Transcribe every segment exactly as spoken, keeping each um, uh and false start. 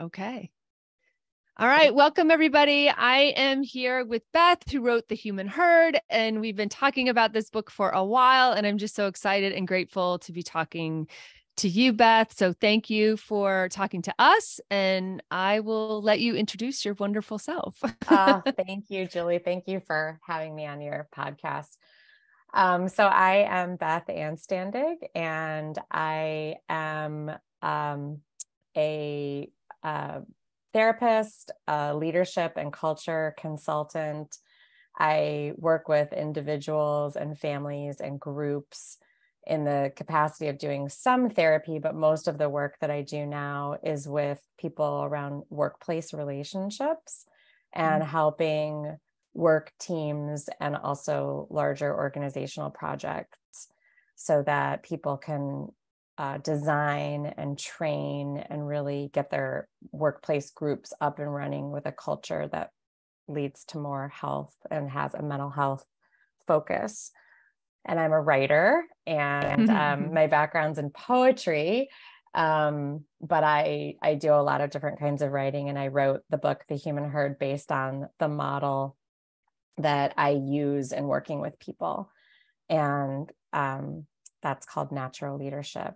Okay. All right. Welcome, everybody. I am here with Beth, who wrote The Human Herd, and we've been talking about this book for a while, and I'm just so excited and grateful to be talking to you, Beth. So thank you for talking to us, and I will let you introduce your wonderful self. Oh, thank you, Julie. Thank you for having me on your podcast. Um, so I am Beth Anstandig, and I am um, a uh, therapist, a leadership and culture consultant. I work with individuals and families and groups in the capacity of doing some therapy, but most of the work that I do now is with people around workplace relationships and mm-hmm. helping work teams and also larger organizational projects so that people can uh, design and train and really get their workplace groups up and running with a culture that leads to more health and has a mental health focus. And I'm a writer, and um, my background's in poetry, um, but I, I do a lot of different kinds of writing. And I wrote the book, The Human Herd, based on the model that I use in working with people. And um, that's called Natural Leadership.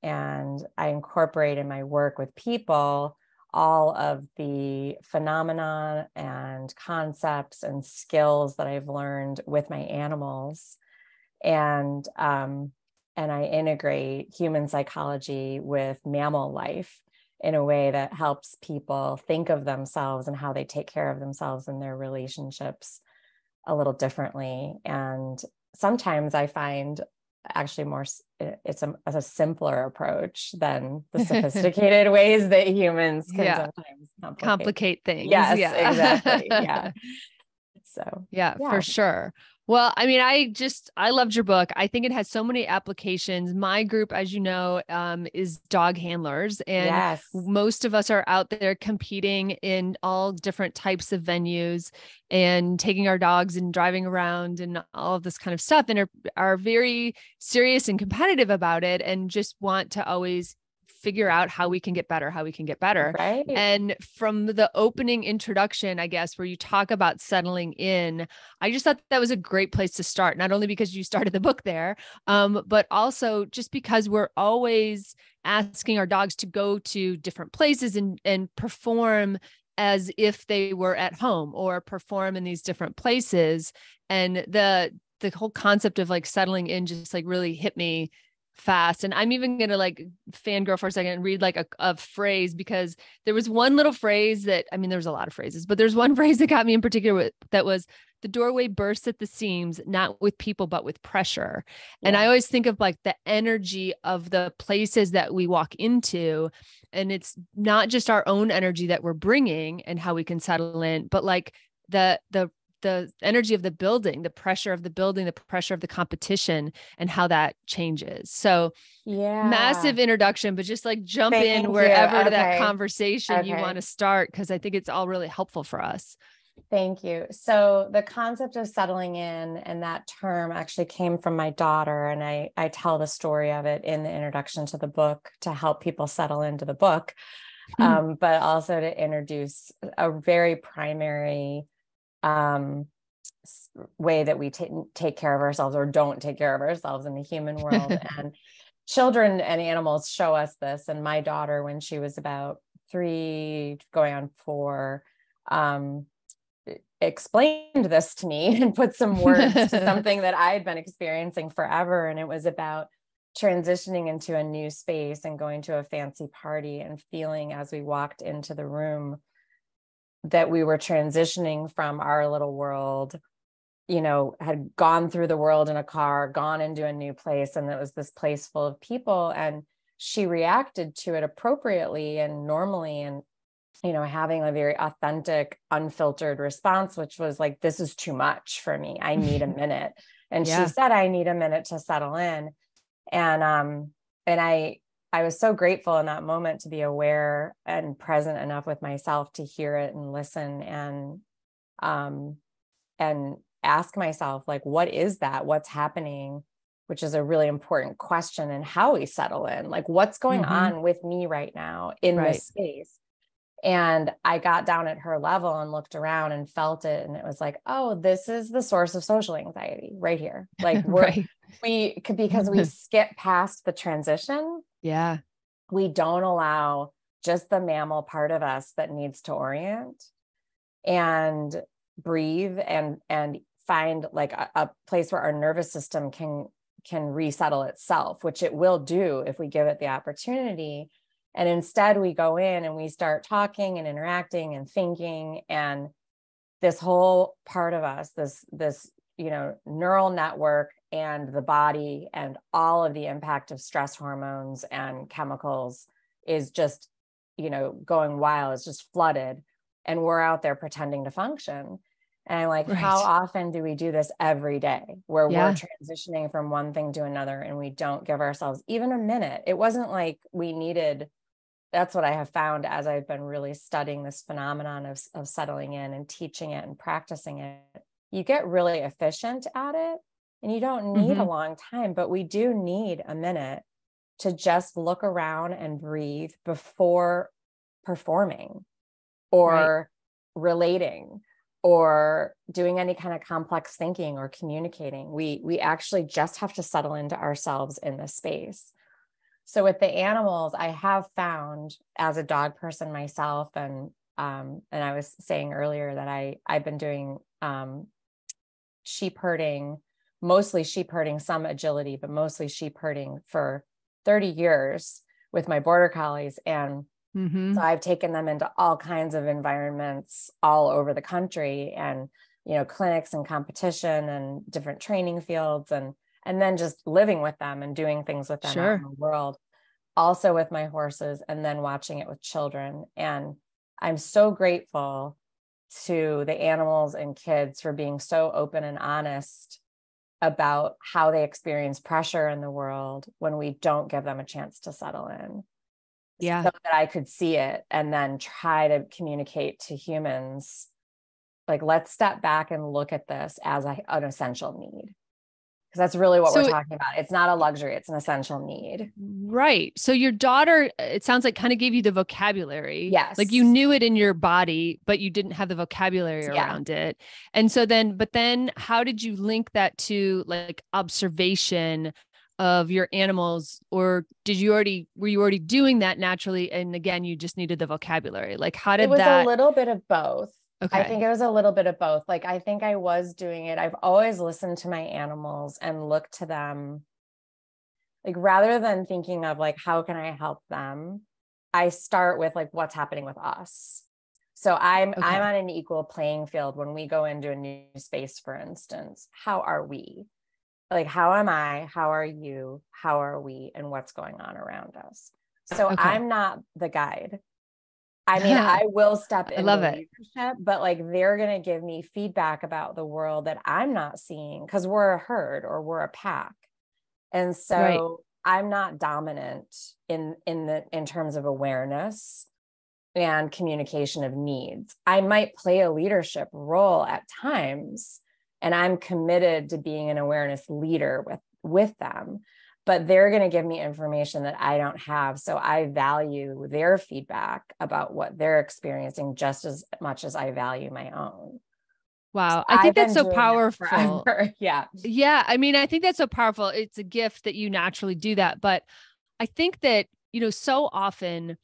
And I incorporate in my work with people all of the phenomena and concepts and skills that I've learned with my animals. And, um, and I integrate human psychology with mammal life in a way that helps people think of themselves and how they take care of themselves and their relationships a little differently. And sometimes I find actually more, it's a, it's a simpler approach than the sophisticated ways that humans can yeah. sometimes complicate. complicate things. Yes, yeah. exactly. Yeah. So, yeah, yeah, for sure. Well, I mean, I just, I loved your book. I think it has so many applications. My group, as you know, um, is dog handlers, and yes. most of us are out there competing in all different types of venues and taking our dogs and driving around and all of this kind of stuff, and are, are very serious and competitive about it and just want to always figure out how we can get better, how we can get better. Right. And from the opening introduction, I guess, where you talk about settling in, I just thought that was a great place to start, not only because you started the book there, um, but also just because we're always asking our dogs to go to different places and, and perform as if they were at home or perform in these different places. And the, the whole concept of like settling in just like really hit me fast. And I'm even going to like fangirl for a second and read like a, a phrase, because there was one little phrase that, I mean, there was a lot of phrases, but there's one phrase that got me in particular with, that was, the doorway bursts at the seams, not with people, but with pressure. Yeah. And I always think of like the energy of the places that we walk into, and it's not just our own energy that we're bringing and how we can settle in, but like the, the, the energy of the building, the pressure of the building, the pressure of the competition, and how that changes. So yeah, massive introduction, but just like jump Thank in wherever okay. that conversation okay. you want to start, because I think it's all really helpful for us. Thank you. So the concept of settling in and that term actually came from my daughter. And I, I tell the story of it in the introduction to the book to help people settle into the book, um, but also to introduce a very primary um, way that we t- take care of ourselves or don't take care of ourselves in the human world. And children and animals show us this. And my daughter, when she was about three going on four, um, explained this to me and put some words to something that I had been experiencing forever. And it was about transitioning into a new space and going to a fancy party and feeling, as we walked into the room, that we were transitioning from our little world, you know, had gone through the world in a car, gone into a new place. And it was this place full of people. And she reacted to it appropriately and normally, and, you know, having a very authentic, unfiltered response, which was like, this is too much for me. I need a minute. And yeah. she said, I need a minute to settle in. And, um, and I, I was so grateful in that moment to be aware and present enough with myself to hear it and listen and, um, and ask myself, like, what is that? What's happening? Which is a really important question in how we settle in, like what's going mm-hmm. on with me right now in right. this space. And I got down at her level and looked around and felt it. And it was like, oh, this is the source of social anxiety right here. Like we're, right. we could, because we skip past the transition. Yeah. We don't allow just the mammal part of us that needs to orient and breathe and, and find like a, a place where our nervous system can, can resettle itself, which it will do if we give it the opportunity. And instead we go in and we start talking and interacting and thinking, and this whole part of us, this, this, you know, neural network and the body and all of the impact of stress hormones and chemicals is just, you know, going wild. It's just flooded, and we're out there pretending to function. And I'm like, right. how often do we do this every day where yeah. we're transitioning from one thing to another and we don't give ourselves even a minute? It wasn't like we needed, that's what I have found as I've been really studying this phenomenon of, of settling in and teaching it and practicing it. You get really efficient at it and you don't need mm-hmm. a long time, but we do need a minute to just look around and breathe before performing or right. relating or doing any kind of complex thinking or communicating. We, we actually just have to settle into ourselves in this space. So with the animals, I have found as a dog person myself, and, um, and I was saying earlier that I, I've been doing, um, sheep herding, mostly sheep herding, some agility, but mostly sheep herding for thirty years with my border collies. And mm-hmm. so I've taken them into all kinds of environments all over the country, and, you know, clinics and competition and different training fields, and, and then just living with them and doing things with them sure. out in the world, also with my horses, and then watching it with children. And I'm so grateful to the animals and kids for being so open and honest about how they experience pressure in the world when we don't give them a chance to settle in. Yeah. So that I could see it and then try to communicate to humans, like, let's step back and look at this as a, an essential need. Because that's really what so, we're talking about. It's not a luxury. It's an essential need. Right. So your daughter, it sounds like, kind of gave you the vocabulary. Yes. Like you knew it in your body, but you didn't have the vocabulary yeah. around it. And so then, but then how did you link that to like observation of your animals? Or did you already, were you already doing that naturally? And again, you just needed the vocabulary. Like how did that? It was that... a little bit of both. Okay. I think it was a little bit of both. Like, I think I was doing it. I've always listened to my animals and looked to them. Like, rather than thinking of like, how can I help them? I start with like, what's happening with us. So I'm, okay. I'm on an equal playing field when we go into a new space, for instance. How are we? Like, how am I? How are you? How are we? And what's going on around us? So okay. I'm not the guide. I mean, I will step in leadership, but like, they're going to give me feedback about the world that I'm not seeing, because we're a herd or we're a pack. And so right. I'm not dominant in, in the, in terms of awareness and communication of needs. I might play a leadership role at times, and I'm committed to being an awareness leader with, with them, but they're going to give me information that I don't have. So I value their feedback about what they're experiencing just as much as I value my own. Wow. So I think I've that's so powerful. That yeah. Yeah. I mean, I think that's so powerful. It's a gift that you naturally do that. But I think that, you know, so often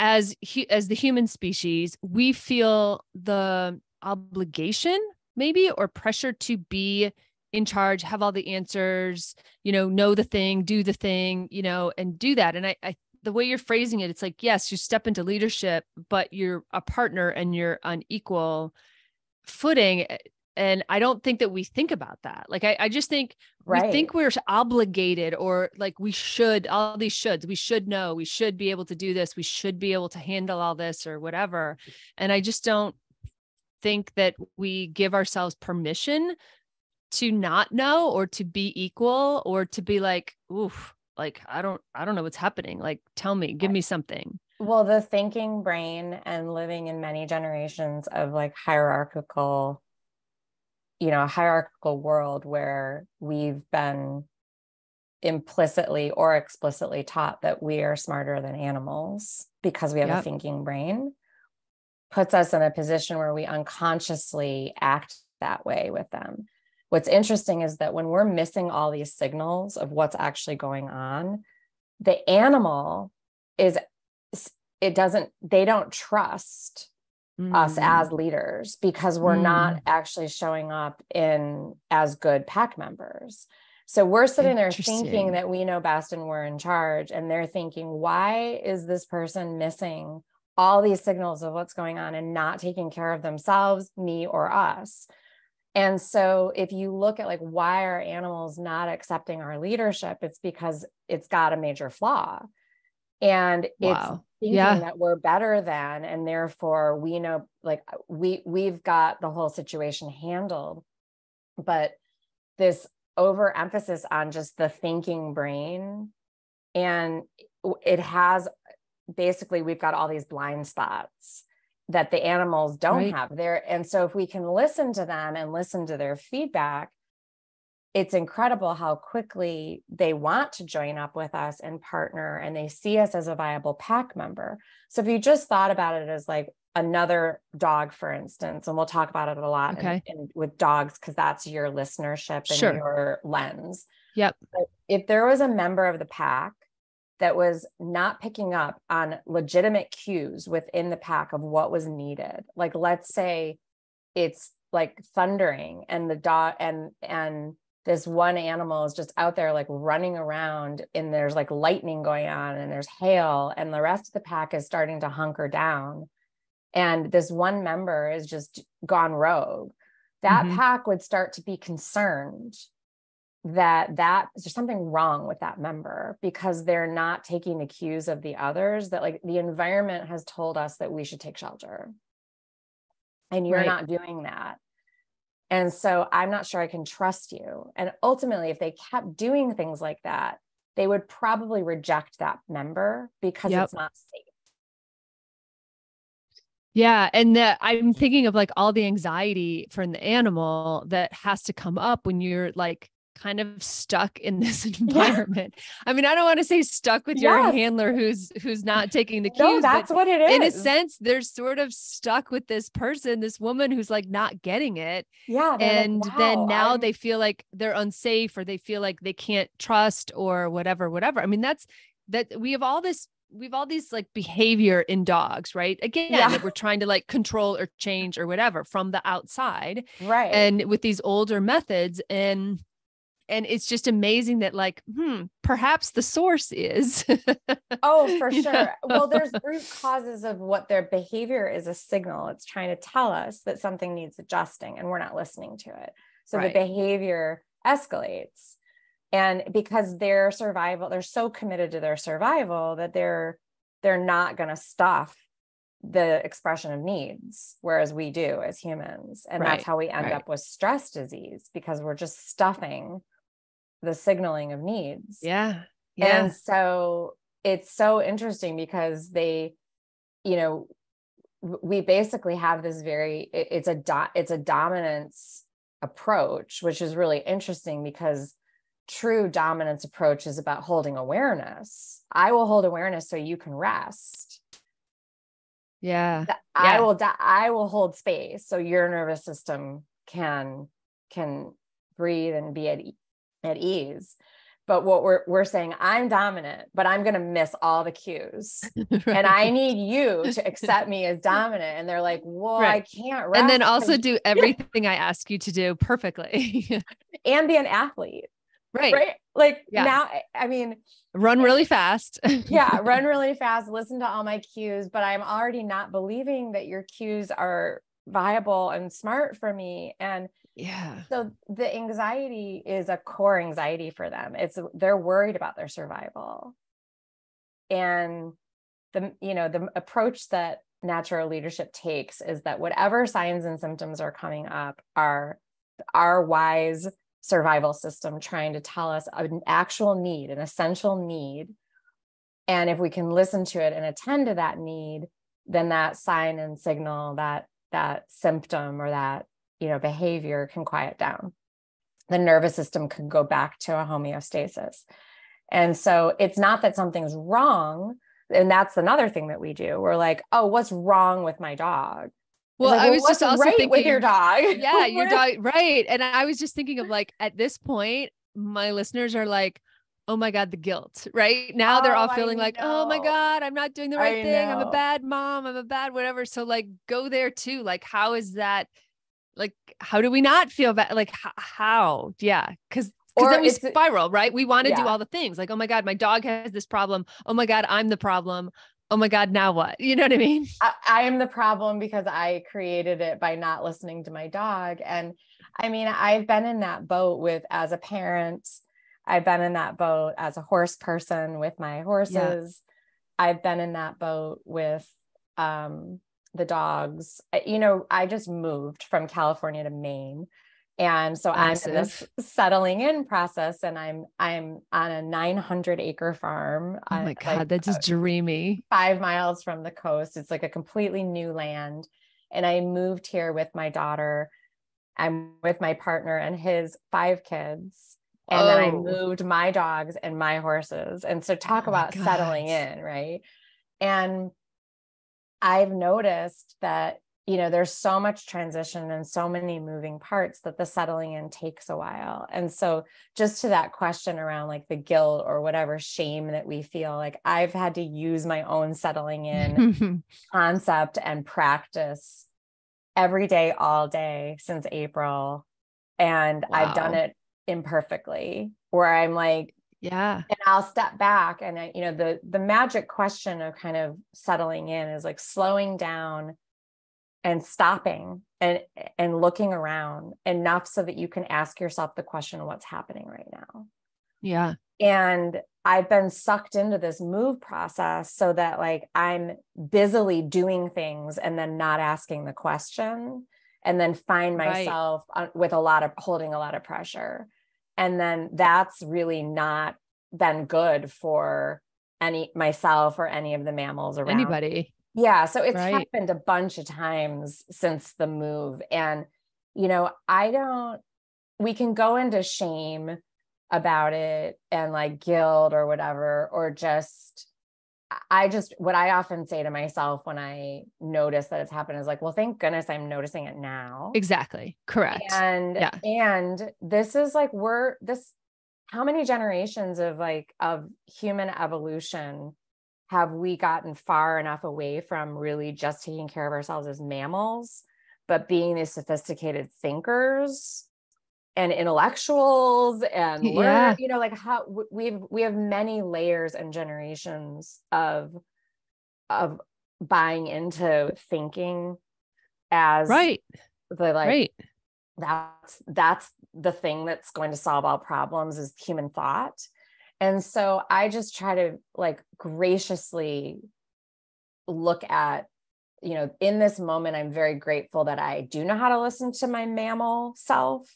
as, hu- as the human species, we feel the obligation maybe, or pressure to be in charge, have all the answers, you know, know the thing, do the thing, you know, and do that. And I, I, the way you're phrasing it, it's like, yes, you step into leadership, but you're a partner and you're on equal footing. And I don't think that we think about that. Like, I, I just think right. we think we're obligated, or like we should, all these shoulds, we should know, we should be able to do this. We should be able to handle all this or whatever. And I just don't think that we give ourselves permission to not know, or to be equal, or to be like, oof, like, I don't, I don't know what's happening. Like, tell me, give me something. Well, the thinking brain and living in many generations of like hierarchical, you know, hierarchical world where we've been implicitly or explicitly taught that we are smarter than animals because we have yep. a thinking brain, puts us in a position where we unconsciously act that way with them. What's interesting is that when we're missing all these signals of what's actually going on, the animal is, it doesn't, they don't trust mm. us as leaders because we're mm. not actually showing up in as good pack members. So we're sitting there thinking that we know best and we're in charge. And they're thinking, why is this person missing all these signals of what's going on and not taking care of themselves, me or us? And so if you look at like, why are animals not accepting our leadership? It's because it's got a major flaw. And wow. it's thinking yeah. that we're better than, and therefore we know, like we, we've got the whole situation handled. But this overemphasis on just the thinking brain, and it has basically, we've got all these blind spots that the animals don't right. have there. And so if we can listen to them and listen to their feedback, it's incredible how quickly they want to join up with us and partner, and they see us as a viable pack member. So if you just thought about it as like another dog, for instance, and we'll talk about it a lot okay. in, in, with dogs, because that's your listenership and sure. your lens. Yep. But if there was a member of the pack that was not picking up on legitimate cues within the pack of what was needed, like let's say it's like thundering and the dog and and this one animal is just out there like running around and there's like lightning going on and there's hail and the rest of the pack is starting to hunker down, and this one member is just gone rogue, that mm-hmm. pack would start to be concerned that that there's something wrong with that member because they're not taking the cues of the others, that like the environment has told us that we should take shelter and you're right. not doing that. And so I'm not sure I can trust you. And ultimately, if they kept doing things like that, they would probably reject that member because yep. it's not safe. Yeah. And the, I'm thinking of like all the anxiety from the animal that has to come up when you're like kind of stuck in this environment. Yeah. I mean, I don't want to say stuck with yes. your handler who's, who's not taking the cues. No, that's what it is. In a sense, they're sort of stuck with this person, this woman who's like not getting it. Yeah. And like, wow, then now I'm... they feel like they're unsafe, or they feel like they can't trust or whatever, whatever. I mean, that's that we have all this we've all these like behavior in dogs, right? Again, yeah. that we're trying to like control or change or whatever from the outside. Right. And with these older methods, and, and it's just amazing that like, Hmm, perhaps the source is. Oh, for sure. Know? Well, there's root causes of what their behavior is a signal. It's trying to tell us that something needs adjusting and we're not listening to it. So right. the behavior escalates. And because their survival, they're so committed to their survival that they're they're not going to stuff the expression of needs, whereas we do as humans. And right, that's how we end right. up with stress disease, because we're just stuffing the signaling of needs. Yeah. yeah. And so it's so interesting because they, you know, we basically have this very, it, it's a do, it's a dominance approach, which is really interesting because true dominance approach is about holding awareness. I will hold awareness so you can rest. Yeah. I yeah. will, di- I will hold space so your nervous system can, can breathe and be at, e- at ease. But what we're, we're saying, I'm dominant, but I'm going to miss all the cues right. and I need you to accept me as dominant. And they're like, well, right. I can't rest. And then also do everything I ask you to do perfectly and be an athlete. Right. Right. Like yeah. now, I mean, run really fast. yeah. Run really fast. Listen to all my cues, but I'm already not believing that your cues are viable and smart for me. And yeah, so the anxiety is a core anxiety for them. It's they're worried about their survival. And the, you know, the approach that natural leadership takes is that whatever signs and symptoms are coming up are our wise survival system trying to tell us an actual need, an essential need. And if we can listen to it and attend to that need, then that sign and signal, that, that symptom or that, you know, behavior can quiet down. The nervous system can go back to a homeostasis. And so it's not that something's wrong. And that's another thing that we do. We're like, oh, what's wrong with my dog? Well, like, well, I was just also right thinking with your dog. Yeah, your dog. Right. And I was just thinking of like, at this point, my listeners are like, oh my God, the guilt, right? Now oh, they're all feeling I like, know. oh my God, I'm not doing the right I thing. Know. I'm a bad mom. I'm a bad whatever. So like, go there too. Like, how is that? Like, how do we not feel bad? Like h- how? Yeah. Cause Because then we spiral, right? We want to yeah. do all the things like, oh my God, my dog has this problem. Oh my God, I'm the problem. Oh my God, now what? You know what I mean? I, I am the problem because I created it by not listening to my dog. And I mean, I've been in that boat with, as a parent, I've been in that boat as a horse person with my horses. Yeah. I've been in that boat with um, the dogs. You know, I just moved from California to Maine. And so Massive. I'm in this settling in process, and I'm, I'm on a nine hundred acre farm. Oh my God, like, that's just dreamy. Five miles from the coast. It's like a completely new land. And I moved here with my daughter. I'm with my partner and his five kids. And oh. then I moved my dogs and my horses. And so talk oh about God. settling in. Right. And I've noticed that, you know, there's so much transition and so many moving parts that the settling in takes a while. And so just to that question around like the guilt or whatever shame that we feel, like I've had to use my own settling in concept and practice every day, all day since April. And wow. I've done it imperfectly, where I'm like, yeah. And I'll step back. And I, you know, the, the magic question of kind of settling in is like slowing down and stopping and, and looking around enough so that you can ask yourself the question of what's happening right now. Yeah. And I've been sucked into this move process so that like I'm busily doing things and then not asking the question, and then find myself right. with a lot of holding a lot of pressure. And then that's really not been good for any myself or any of the mammals around. Anybody. Yeah. So it's right. happened a bunch of times since the move. And, you know, I don't, we can go into shame about it and like guilt or whatever, or just, I just, what I often say to myself when I notice that it's happened is like, well, thank goodness I'm noticing it now. Exactly. Correct. And, yeah. and this is like, we're this, how many generations of like, of human evolution have we gotten far enough away from really just taking care of ourselves as mammals, but being these sophisticated thinkers and intellectuals and, yeah. learn, you know, like how we've, we have many layers and generations of, of buying into thinking as right. the, like, right. that's, that's the thing that's going to solve all problems is human thought. And so I just try to like graciously look at, you know, in this moment, I'm very grateful that I do know how to listen to my mammal self.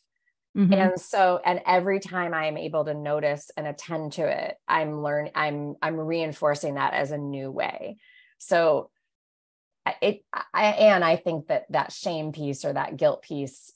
Mm-hmm. And so, and every time I'm able to notice and attend to it, I'm learning, I'm, I'm reinforcing that as a new way. So it, I, and I think that that shame piece or that guilt piece,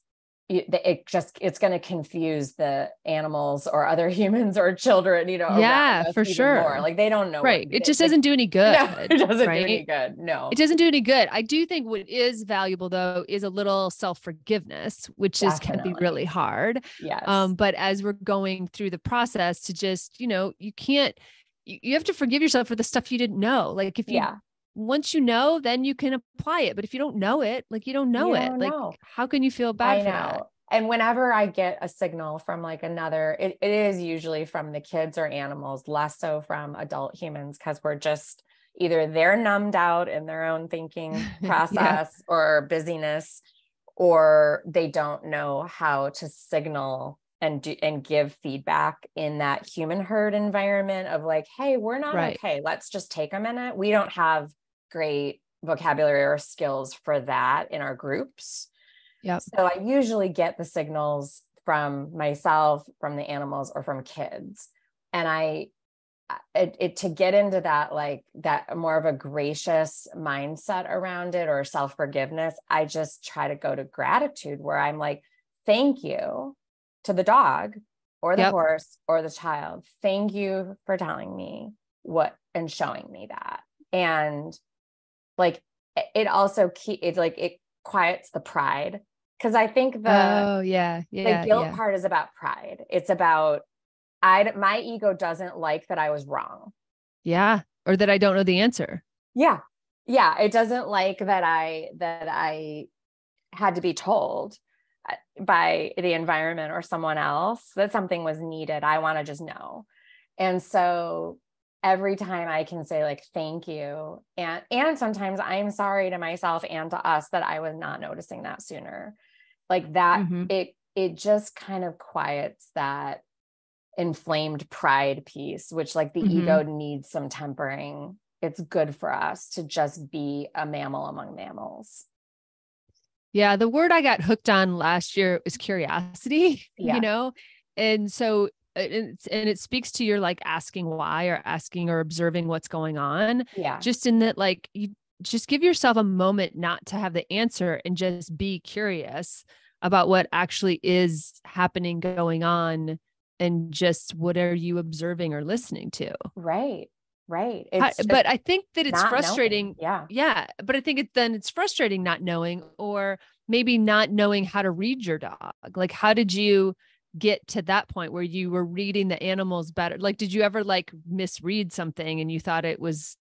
it just, it's going to confuse the animals or other humans or children, you know, yeah, for sure. More. Like they don't know. Right. It, it just doesn't do any good. No, it doesn't right? do any good. No, it doesn't do any good. I do think what is valuable though, is a little self-forgiveness, which Definitely. is, can be really hard. Yes. Um, but as we're going through the process to just, you know, you can't, you, you have to forgive yourself for the stuff you didn't know. Like if you, yeah. once you know, then you can apply it. But if you don't know it, like you don't know you don't it, like know. How can you feel bad I for know. That? And whenever I get a signal from like another, it, it is usually from the kids or animals, less so from adult humans, because we're just either they're numbed out in their own thinking process yeah. or busyness, or they don't know how to signal and do, and give feedback in that human herd environment of like, hey, we're not right. okay. Let's just take a minute. We don't have great vocabulary or skills for that in our groups. Yep. So I usually get the signals from myself, from the animals, or from kids. And I, it, it to get into that, like that more of a gracious mindset around it or self-forgiveness, I just try to go to gratitude where I'm like, thank you to the dog or the yep. horse or the child. Thank you for telling me what and showing me that. And like, it also keep it's like, it quiets the pride. Cause I think the, oh, yeah, yeah, the guilt yeah. part is about pride. It's about, I, my ego doesn't like that I was wrong. Yeah. Or that I don't know the answer. Yeah. Yeah. It doesn't like that I, that I had to be told by the environment or someone else that something was needed. I want to just know. And so every time I can say like, thank you. And, and sometimes I'm sorry to myself and to us that I was not noticing that sooner. Like that, mm-hmm. it, it just kind of quiets that inflamed pride piece, which like the mm-hmm. ego needs some tempering. It's good for us to just be a mammal among mammals. Yeah. The word I got hooked on last year is curiosity, yeah. you know? And so, and it speaks to your like asking why or asking or observing what's going on. Yeah. Just in that, like, you just give yourself a moment not to have the answer and just be curious about what actually is happening, going on, and just what are you observing or listening to? Right. Right. It's I, but I think that it's frustrating. Knowing. Yeah. Yeah. But I think it, then it's frustrating not knowing, or maybe not knowing how to read your dog. Like, how did you get to that point where you were reading the animals better? Like, did you ever like misread something and you thought it was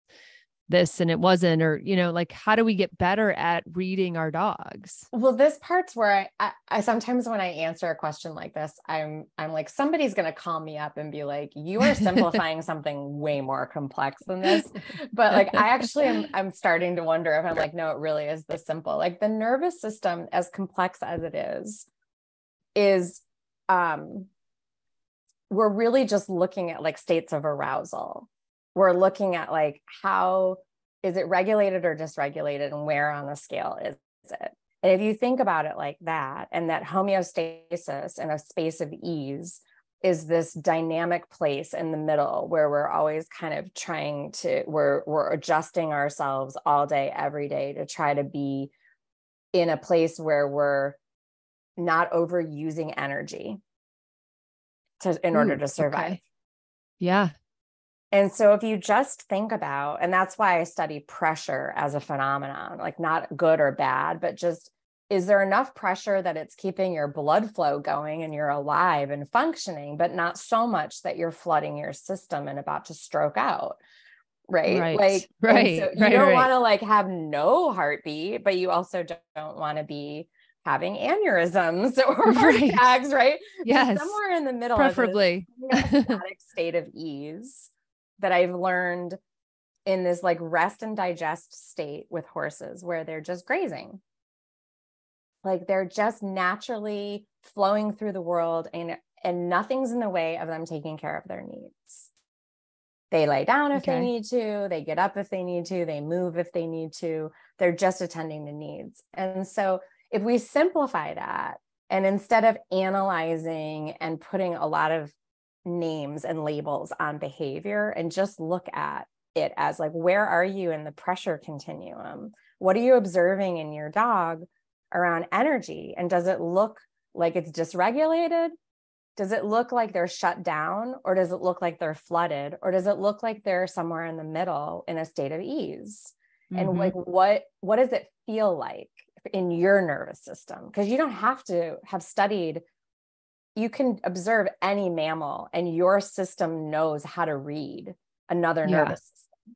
this and it wasn't, or, you know, like, how do we get better at reading our dogs? Well, this part's where I, I, I sometimes when I answer a question like this, I'm, I'm like, somebody's going to call me up and be like, you are simplifying something way more complex than this. But like, I actually am, I'm starting to wonder if I'm like, no, it really is this simple. Like the nervous system, as complex as it is, is, um, we're really just looking at like states of arousal. We're looking at like, how is it regulated or dysregulated, and where on the scale is it? And if you think about it like that, and that homeostasis and a space of ease is this dynamic place in the middle where we're always kind of trying to, we're, we're adjusting ourselves all day, every day to try to be in a place where we're not overusing energy to, in Ooh, order to survive. Okay. Yeah. And so if you just think about, and that's why I study pressure as a phenomenon, like not good or bad, but just, is there enough pressure that it's keeping your blood flow going and you're alive and functioning, but not so much that you're flooding your system and about to stroke out, right? Right. Like, right, so you right, don't right. want to like have no heartbeat, but you also don't want to be having aneurysms or heart attacks, right? right? Yes. So somewhere in the middle, preferably, of this state of ease that I've learned in this like rest and digest state with horses, where they're just grazing. Like they're just naturally flowing through the world, and, and nothing's in the way of them taking care of their needs. They lay down if okay. they need to, they get up if they need to, they move if they need to, they're just attending to needs. And so if we simplify that, and instead of analyzing and putting a lot of names and labels on behavior, and just look at it as like, where are you in the pressure continuum? What are you observing in your dog around energy? And does it look like it's dysregulated? Does it look like they're shut down? Or does it look like they're flooded? Or does it look like they're somewhere in the middle in a state of ease? Mm-hmm. And like, what, what does it feel like in your nervous system? Because you don't have to have studied. You can observe any mammal and your system knows how to read another yeah. nervous system.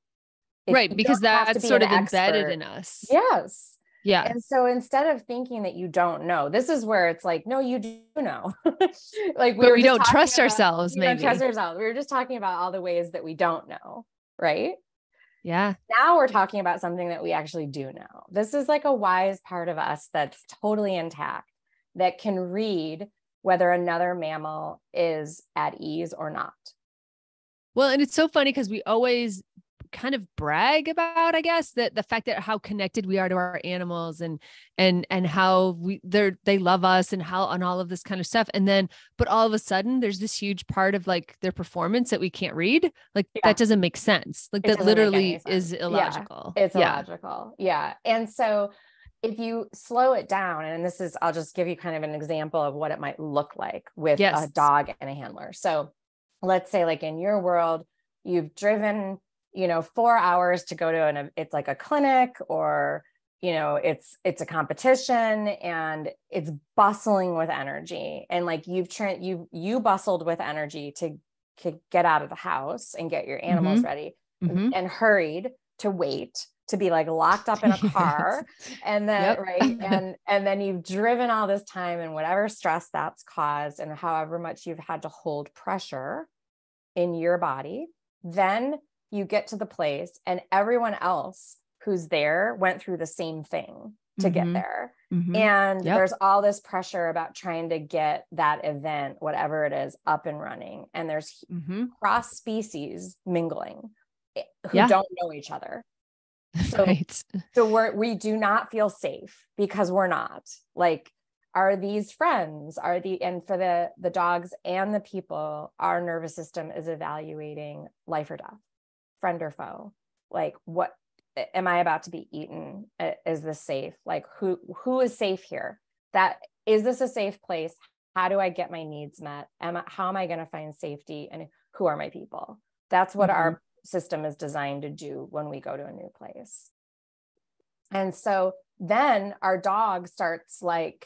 It, right. Because that's be sort of expert. Embedded in us. Yes. Yeah. And so instead of thinking that you don't know, this is where it's like, no, you do know. Like we, were we don't trust about, ourselves. Maybe don't trust ourselves. We were just talking about all the ways that we don't know. Right. Yeah. Now we're talking about something that we actually do know. This is like a wise part of us that's totally intact, that can read whether another mammal is at ease or not. Well, and it's so funny because we always kind of brag about, I guess, that the fact that how connected we are to our animals, and, and, and how we, they're, they love us, and how, on all of this kind of stuff. And then, but all of a sudden there's this huge part of like their performance that we can't read. Like yeah. that doesn't make sense. Like it that literally is illogical. Yeah, it's yeah. illogical. Yeah. And so if you slow it down, and this is, I'll just give you kind of an example of what it might look like with yes. a dog and a handler. So let's say like in your world, you've driven, you know, four hours to go to an, it's like a clinic or, you know, it's, it's a competition and it's bustling with energy. And like you've, tra- you, you bustled with energy to, to get out of the house and get your animals mm-hmm. ready mm-hmm. and hurried to wait, to be like locked up in a car. Yes. And then, yep. right. And, and then you've driven all this time and whatever stress that's caused and however much you've had to hold pressure in your body, then you get to the place and everyone else who's there went through the same thing to mm-hmm. get there. Mm-hmm. And yep. there's all this pressure about trying to get that event, whatever it is, up and running. And there's mm-hmm. cross species mingling who yeah. don't know each other. So, right. so we're, we do not feel safe because we're not like, are these friends are the, and for the, the dogs and the people, our nervous system is evaluating life or death, friend or foe. Like, what am I about to be eaten? Is this safe? Like who, who is safe here? That is this a safe place? How do I get my needs met? Am I, how am I going to find safety? And who are my people? That's what mm-hmm. our system is designed to do when we go to a new place. And so then our dog starts like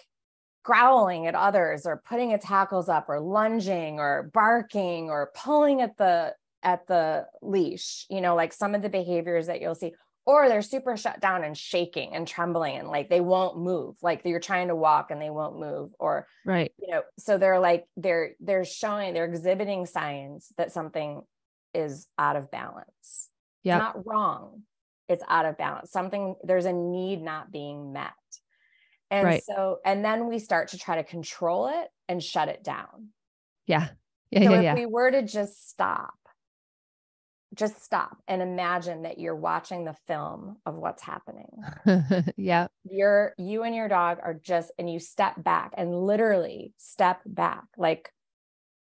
growling at others or putting its hackles up or lunging or barking or pulling at the at the leash, you know, like some of the behaviors that you'll see, or they're super shut down and shaking and trembling and like they won't move, like you're trying to walk and they won't move, or right, you know, so they're like they're they're showing they're exhibiting signs that something is out of balance. Yeah. It's not wrong. It's out of balance. Something, there's a need not being met. And right. so, and then we start to try to control it and shut it down. Yeah. yeah so yeah, if yeah. we were to just stop, just stop and imagine that you're watching the film of what's happening. yeah. You're, you and your dog are just, and you step back and literally step back, like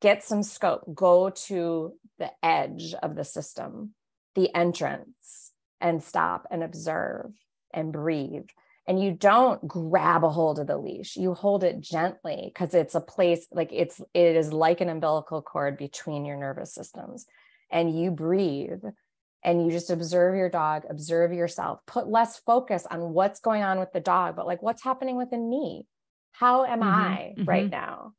get some scope, go to the edge of the system, the entrance, and stop and observe and breathe. And you don't grab a hold of the leash. You hold it gently because it's a place like it's, it is like an umbilical cord between your nervous systems, and you breathe and you just observe your dog, observe yourself, put less focus on what's going on with the dog, but like what's happening within me? How am mm-hmm. I mm-hmm. right now?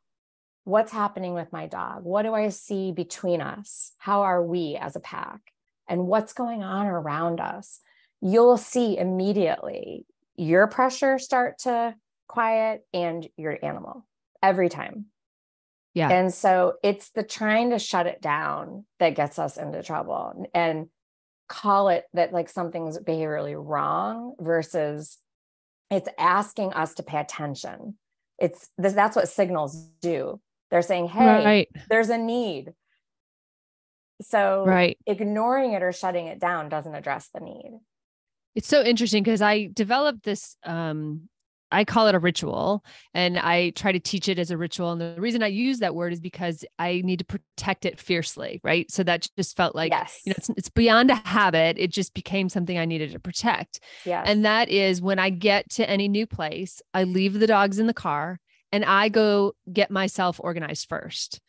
What's happening with my dog? What do I see between us? How are we as a pack? And what's going on around us? You'll see immediately your pressure start to quiet and your animal every time. Yeah. And so it's the trying to shut it down that gets us into trouble and call it that like something's behaviorally wrong versus it's asking us to pay attention. It's this, that's what signals do. They're saying, hey, right. there's a need. So right. ignoring it or shutting it down doesn't address the need. It's so interesting because I developed this, um, I call it a ritual, and I try to teach it as a ritual. And the reason I use that word is because I need to protect it fiercely. Right. So that just felt like, yes. you know, it's, it's beyond a habit. It just became something I needed to protect. Yes. And that is when I get to any new place, I leave the dogs in the car and I go get myself organized first.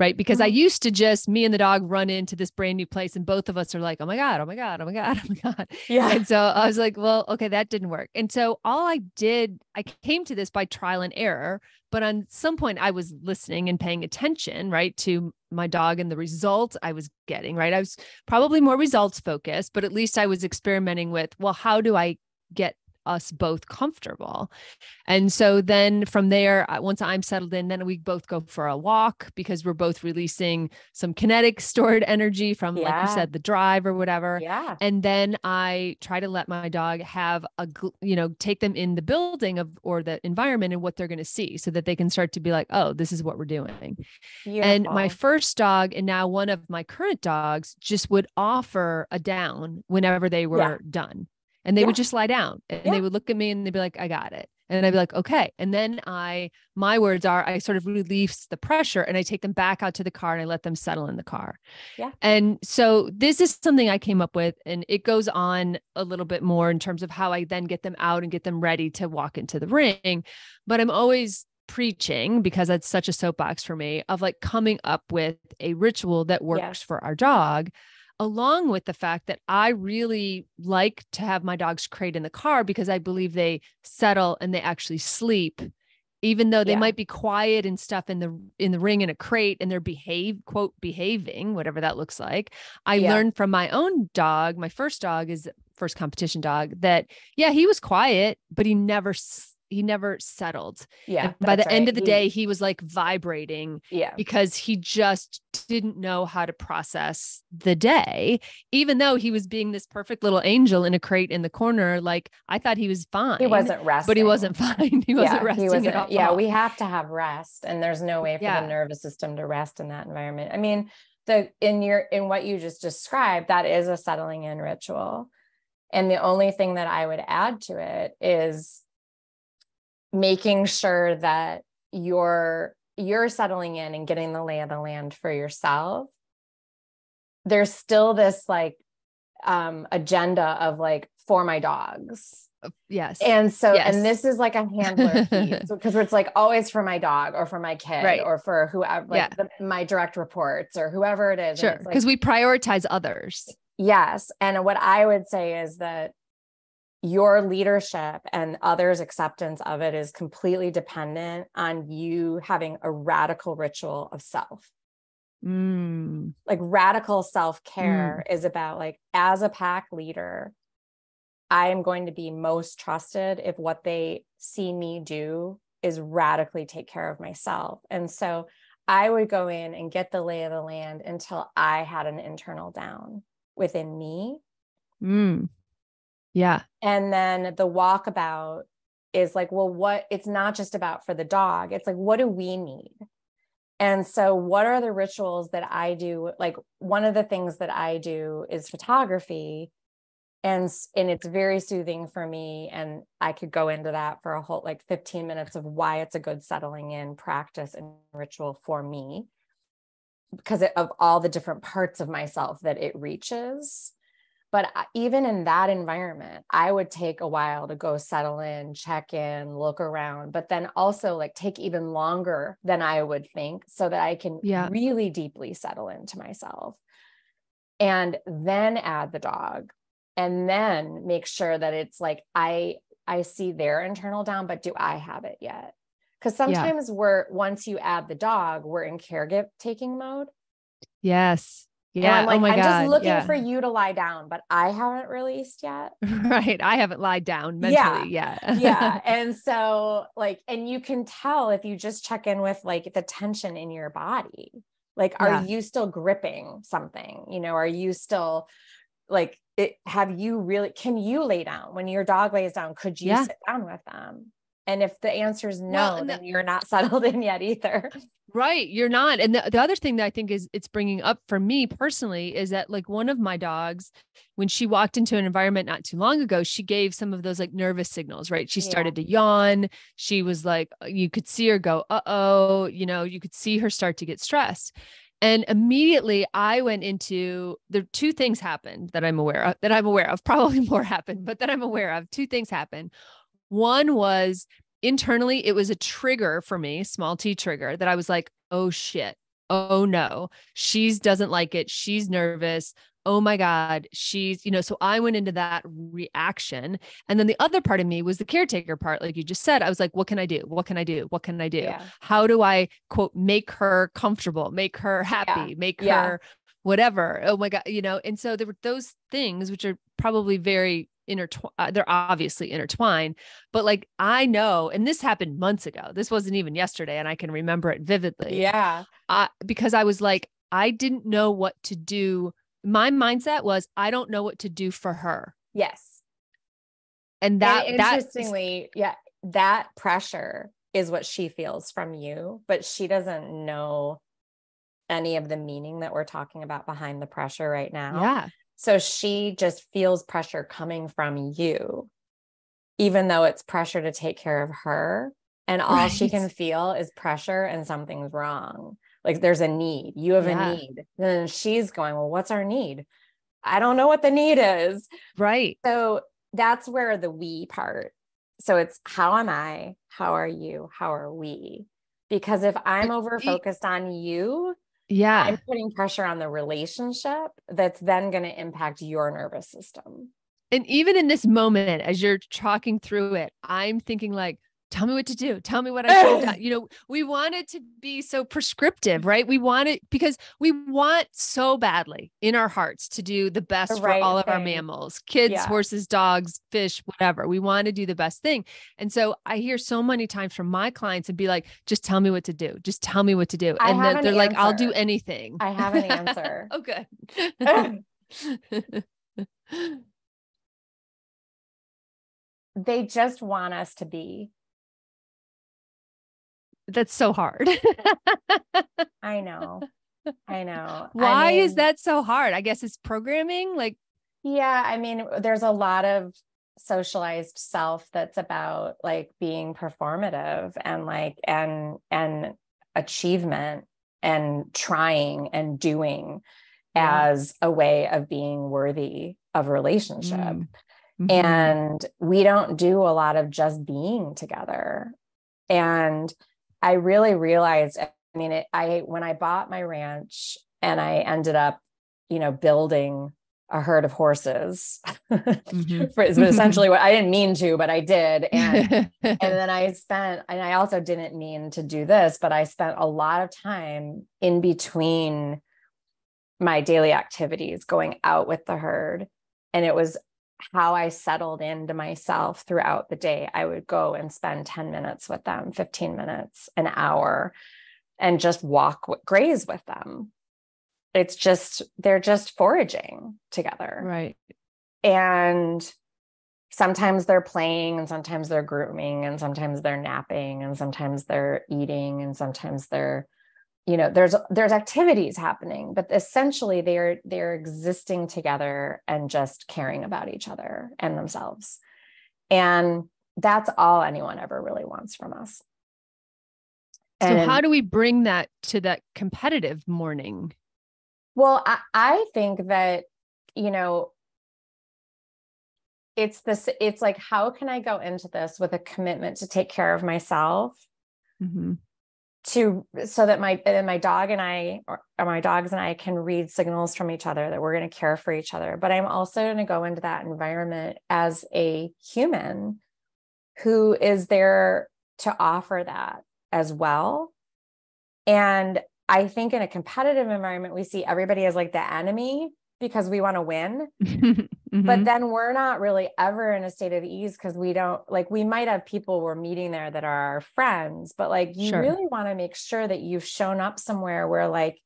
Right. Because mm-hmm. I used to just me and the dog run into this brand new place and both of us are like, oh my God, oh my God, oh my God, oh my God. Yeah. And so I was like, well, okay, that didn't work. And so all I did, I came to this by trial and error, but on some point I was listening and paying attention, right, to my dog and the results I was getting, right. I was probably more results focused, but at least I was experimenting with, well, how do I get us both comfortable? And so then from there, once I'm settled in, then we both go for a walk because we're both releasing some kinetic stored energy from, yeah. like you said, the drive or whatever. Yeah. And then I try to let my dog have a, you know, take them in the building of, or the environment and what they're going to see so that they can start to be like, oh, this is what we're doing. Beautiful. And my first dog, and now one of my current dogs, just would offer a down whenever they were yeah. done. And they yeah. would just lie down and yeah. they would look at me and they'd be like, I got it. And I'd be like, okay. And then I, my words are, I sort of release the pressure and I take them back out to the car and I let them settle in the car. Yeah. And so this is something I came up with, and it goes on a little bit more in terms of how I then get them out and get them ready to walk into the ring. But I'm always preaching, because that's such a soapbox for me, of like coming up with a ritual that works yeah. for our dog, along with the fact that I really like to have my dogs crate in the car because I believe they settle and they actually sleep, even though they yeah. might be quiet and stuff in the, in the ring in a crate, and they're behave quote behaving, whatever that looks like. I yeah. learned from my own dog. My first dog is first competition dog that, yeah, he was quiet, but he never He never settled. Yeah. By the right. end of the day, he was like vibrating yeah. because he just didn't know how to process the day, even though he was being this perfect little angel in a crate in the corner. Like, I thought he was fine. He wasn't resting. But he wasn't fine. He wasn't yeah, resting he wasn't, at all. Yeah. We have to have rest, and there's no way for yeah. the nervous system to rest in that environment. I mean, the, in your, in what you just described, that is a settling in ritual. And the only thing that I would add to it is making sure that you're, you're settling in and getting the lay of the land for yourself. There's still this like, um, agenda of like, for my dogs. Yes. And so, yes. and this is like a handler piece, because it's like always for my dog or for my kid right. or for whoever, like yeah. the, my direct reports or whoever it is. Sure. Because like, we prioritize others. Yes. And what I would say is that your leadership and others' acceptance of it is completely dependent on you having a radical ritual of self. Mm. Like radical self-care mm. is about like, as a pack leader, I am going to be most trusted if what they see me do is radically take care of myself. And so I would go in and get the lay of the land until I had an internal down within me. Mm. Yeah. And then the walkabout is like, well, what, it's not just about for the dog. It's like, what do we need? And so what are the rituals that I do? Like, one of the things that I do is photography, and, and it's very soothing for me. And I could go into that for a whole, like fifteen minutes of why it's a good settling in practice and ritual for me, because of all the different parts of myself that it reaches. But even in that environment, I would take a while to go settle in, check in, look around, but then also like take even longer than I would think, so that I can yeah. really deeply settle into myself, and then add the dog, and then make sure that it's like, I, I see their internal down, but do I have it yet? Because sometimes yeah. we're, once you add the dog, we're in caretaking mode. Yes. Yeah. And I'm like, oh my I'm God. just looking yeah. for you to lie down, but I haven't released yet. Right. I haven't lied down mentally yeah. yet. yeah. And so like, and you can tell if you just check in with like the tension in your body, like, are yeah. you still gripping something? You know, are you still like, it, have you really, can you lay down when your dog lays down? Could you yeah. sit down with them? And if the answer is no, well, then the, you're not settled in yet either. Right. You're not. And the, the other thing that I think is it's bringing up for me personally is that like one of my dogs, when she walked into an environment not too long ago, she gave some of those like nervous signals, right? She started yeah. to yawn. She was like, you could see her go, uh-oh, you know, you could see her start to get stressed. And immediately I went into the two things happened that I'm aware of, that I'm aware of, probably more happened, but that I'm aware of two things happened. One was internally, it was a trigger for me, small T trigger, that I was like, oh shit. Oh no, she's doesn't like it. She's nervous. Oh my God. She's, you know, so I went into that reaction. And then the other part of me was the caretaker part. Like you just said, I was like, what can I do? What can I do? What can I do? Yeah. How do I quote, make her comfortable, make her happy, yeah. make yeah. her whatever. Oh my God. You know? And so there were those things, which are probably very intertwined. Uh, they're obviously intertwined, but like, I know, and this happened months ago, this wasn't even yesterday. And I can remember it vividly. Yeah. Uh, because I was like, I didn't know what to do. My mindset was, I don't know what to do for her. Yes. And that, and interestingly, that, yeah, that pressure is what she feels from you, but she doesn't know any of the meaning that we're talking about behind the pressure right now. Yeah. So she just feels pressure coming from you. even though it's pressure to take care of her, and all right. she can feel is pressure and something's wrong. Like there's a need, you have yeah. a need. And then she's going, well, what's our need? I don't know what the need is. Right. So that's where the we part. So it's how am I? How are you? How are we? Because if I'm over focused on you, yeah, I'm putting pressure on the relationship that's then going to impact your nervous system. And even in this moment, as you're talking through it, I'm thinking like, tell me what to do. Tell me what I should do. You know, we want it to be so prescriptive, right? We want it because we want so badly in our hearts to do the best the right for all of thing. Our mammals, kids, yeah. horses, dogs, fish, whatever. We want to do the best thing. And so I hear so many times from my clients and be like, just tell me what to do. Just tell me what to do. And they're, an they're like, I'll do anything. I have an answer. Oh, good. They just want us to be. That's so hard. I know. I know. Why I mean, is that so hard? I guess it's programming. Like, yeah, I mean, there's a lot of socialized self that's about like being performative and like, and, and achievement and trying and doing yeah. as a way of being worthy of relationship. Mm-hmm. And we don't do a lot of just being together. And I really realized, I mean, it, I, when I bought my ranch and I ended up, you know, building a herd of horses, mm-hmm. for, essentially what I didn't mean to, but I did. And, and then I spent, and I also didn't mean to do this, but I spent a lot of time in between my daily activities going out with the herd. And it was how I settled into myself throughout the day. I would go and spend ten minutes with them, fifteen minutes, an hour, and just walk, graze with them. It's just, they're just foraging together. Right. And sometimes they're playing and sometimes they're grooming and sometimes they're napping and sometimes they're eating and sometimes they're, you know, there's, there's activities happening, but essentially they're, they're existing together and just caring about each other and themselves. And that's all anyone ever really wants from us. And so how do we bring that to that competitive morning? Well, I, I think that, you know, it's this, it's like, how can I go into this with a commitment to take care of myself? Mm-hmm. to, so that my, and my dog and I, or my dogs and I can read signals from each other that we're going to care for each other. But I'm also going to go into that environment as a human who is there to offer that as well. And I think in a competitive environment, we see everybody as like the enemy because we want to win, mm-hmm. but then we're not really ever in a state of ease. Cause we don't like, we might have people we're meeting there that are our friends, but like, you sure. really want to make sure that you've shown up somewhere where like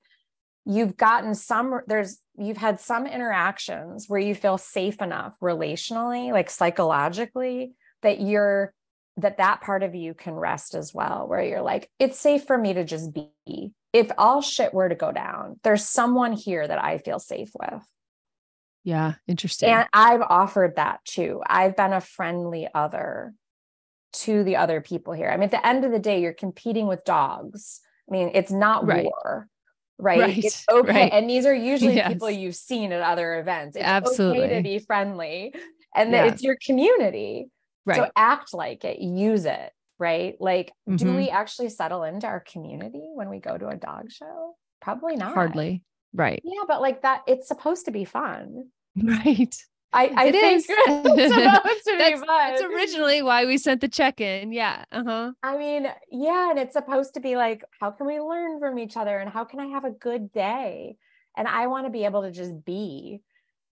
you've gotten some, there's, you've had some interactions where you feel safe enough relationally, like psychologically, that you're, that that part of you can rest as well, where you're like, it's safe for me to just be. If all shit were to go down, there's someone here that I feel safe with. Yeah. Interesting. And I've offered that too. I've been a friendly other to the other people here. I mean, at the end of the day, you're competing with dogs. I mean, it's not right. war, right? right? It's okay. Right. And these are usually yes. people you've seen at other events. It's Absolutely. Okay to be friendly and yeah. that it's your community. Right. So act like it, use it. Right? Like, mm-hmm. do we actually settle into our community when we go to a dog show? Probably not. Hardly. Right. Yeah. But like that, it's supposed to be fun. Right. I, I it think is. It's supposed to that's, be fun. That's originally why we sent the check-in. Yeah. Uh-huh. I mean, yeah. And it's supposed to be like, how can we learn from each other and how can I have a good day? And I want to be able to just be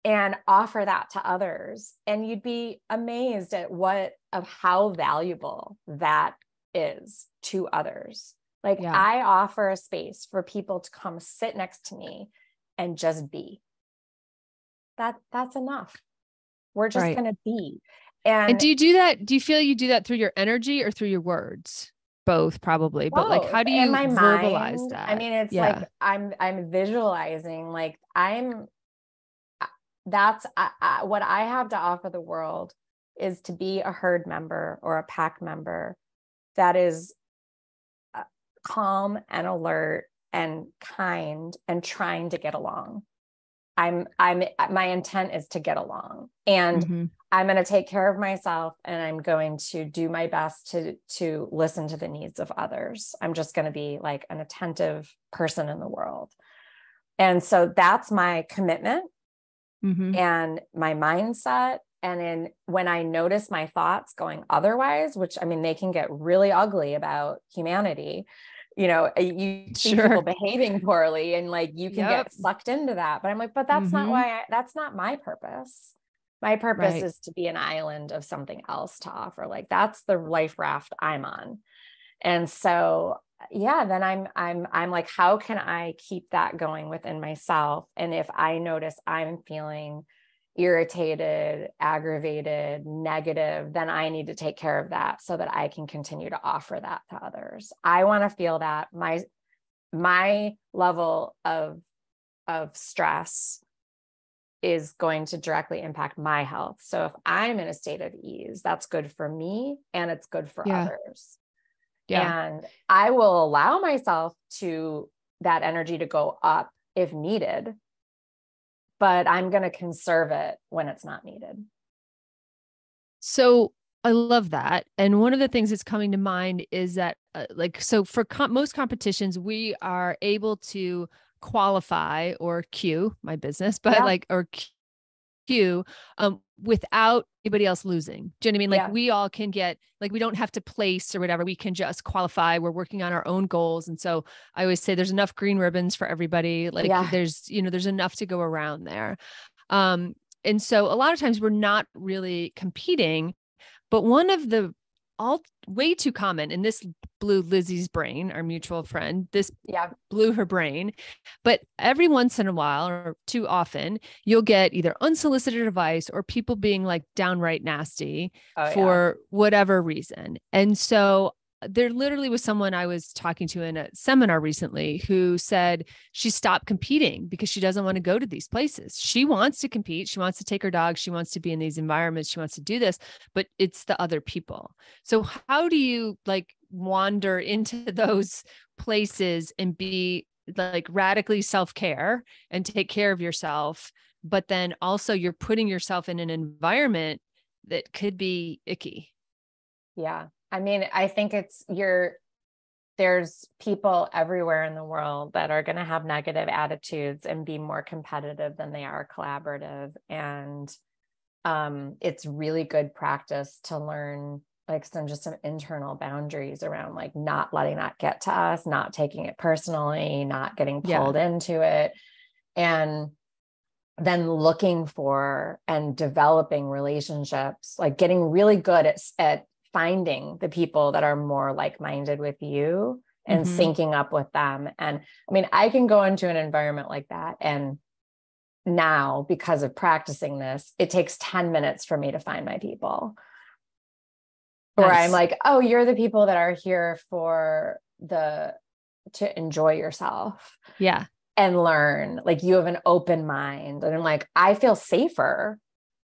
and offer that to others. And you'd be amazed at what, of how valuable that is to others. Like yeah. I offer a space for people to come sit next to me and just be. That that's enough. We're just right. going to be. And, and do you do that? Do you feel you do that through your energy or through your words? Both probably, both. But like, how do you my verbalize mind, that? I mean, it's yeah. like, I'm, I'm visualizing, like I'm, that's uh, uh, what I have to offer the world is to be a herd member or a pack member that is calm and alert and kind and trying to get along. I'm, I'm, my intent is to get along, and mm-hmm. I'm going to take care of myself, and I'm going to do my best to, to listen to the needs of others. I'm just going to be like an attentive person in the world. And so that's my commitment mm-hmm. and my mindset. And in, when I notice my thoughts going otherwise, which, I mean, they can get really ugly about humanity, you know, you see sure. people behaving poorly and like, you can yep. get sucked into that, but I'm like, but that's mm-hmm. not why I, that's not my purpose. My purpose right. is to be an island of something else to offer. Like, that's the life raft I'm on. And so, yeah, then I'm, I'm, I'm like, how can I keep that going within myself? And if I notice I'm feeling irritated, aggravated, negative, then I need to take care of that so that I can continue to offer that to others. I want to feel that my, my level of, of stress is going to directly impact my health. So if I'm in a state of ease, that's good for me and it's good for yeah. others. Yeah. And I will allow myself to that energy to go up if needed, but I'm going to conserve it when it's not needed. So I love that. And one of the things that's coming to mind is that uh, like, so for com- most competitions, we are able to qualify or cue my business, but yeah. like, or cue um, without anybody else losing. Do you know what I mean? Like yeah. we all can get, like, we don't have to place or whatever. We can just qualify. We're working on our own goals. And so I always say there's enough green ribbons for everybody. Like yeah. there's, you know, there's enough to go around there. Um, and so a lot of times we're not really competing, but one of the all way too common, and this blew Lizzie's brain, our mutual friend, this yeah. blew her brain, but every once in a while or too often, you'll get either unsolicited advice or people being like downright nasty oh, for yeah. whatever reason. And so there literally was someone I was talking to in a seminar recently who said she stopped competing because she doesn't want to go to these places. She wants to compete. She wants to take her dog. She wants to be in these environments. She wants to do this, but it's the other people. So how do you like wander into those places and be like radically self-care and take care of yourself, but then also you're putting yourself in an environment that could be icky? Yeah. I mean, I think it's you're, there's people everywhere in the world that are going to have negative attitudes and be more competitive than they are collaborative. And um, it's really good practice to learn like some, just some internal boundaries around like not letting that get to us, not taking it personally, not getting pulled yeah. into it. And then looking for and developing relationships, like getting really good at, at finding the people that are more like-minded with you and mm-hmm. syncing up with them. And I mean, I can go into an environment like that. And now because of practicing this, it takes ten minutes for me to find my people. Nice. Or I'm like, oh, you're the people that are here for the, to enjoy yourself. Yeah. And learn, like you have an open mind. And I'm like, I feel safer.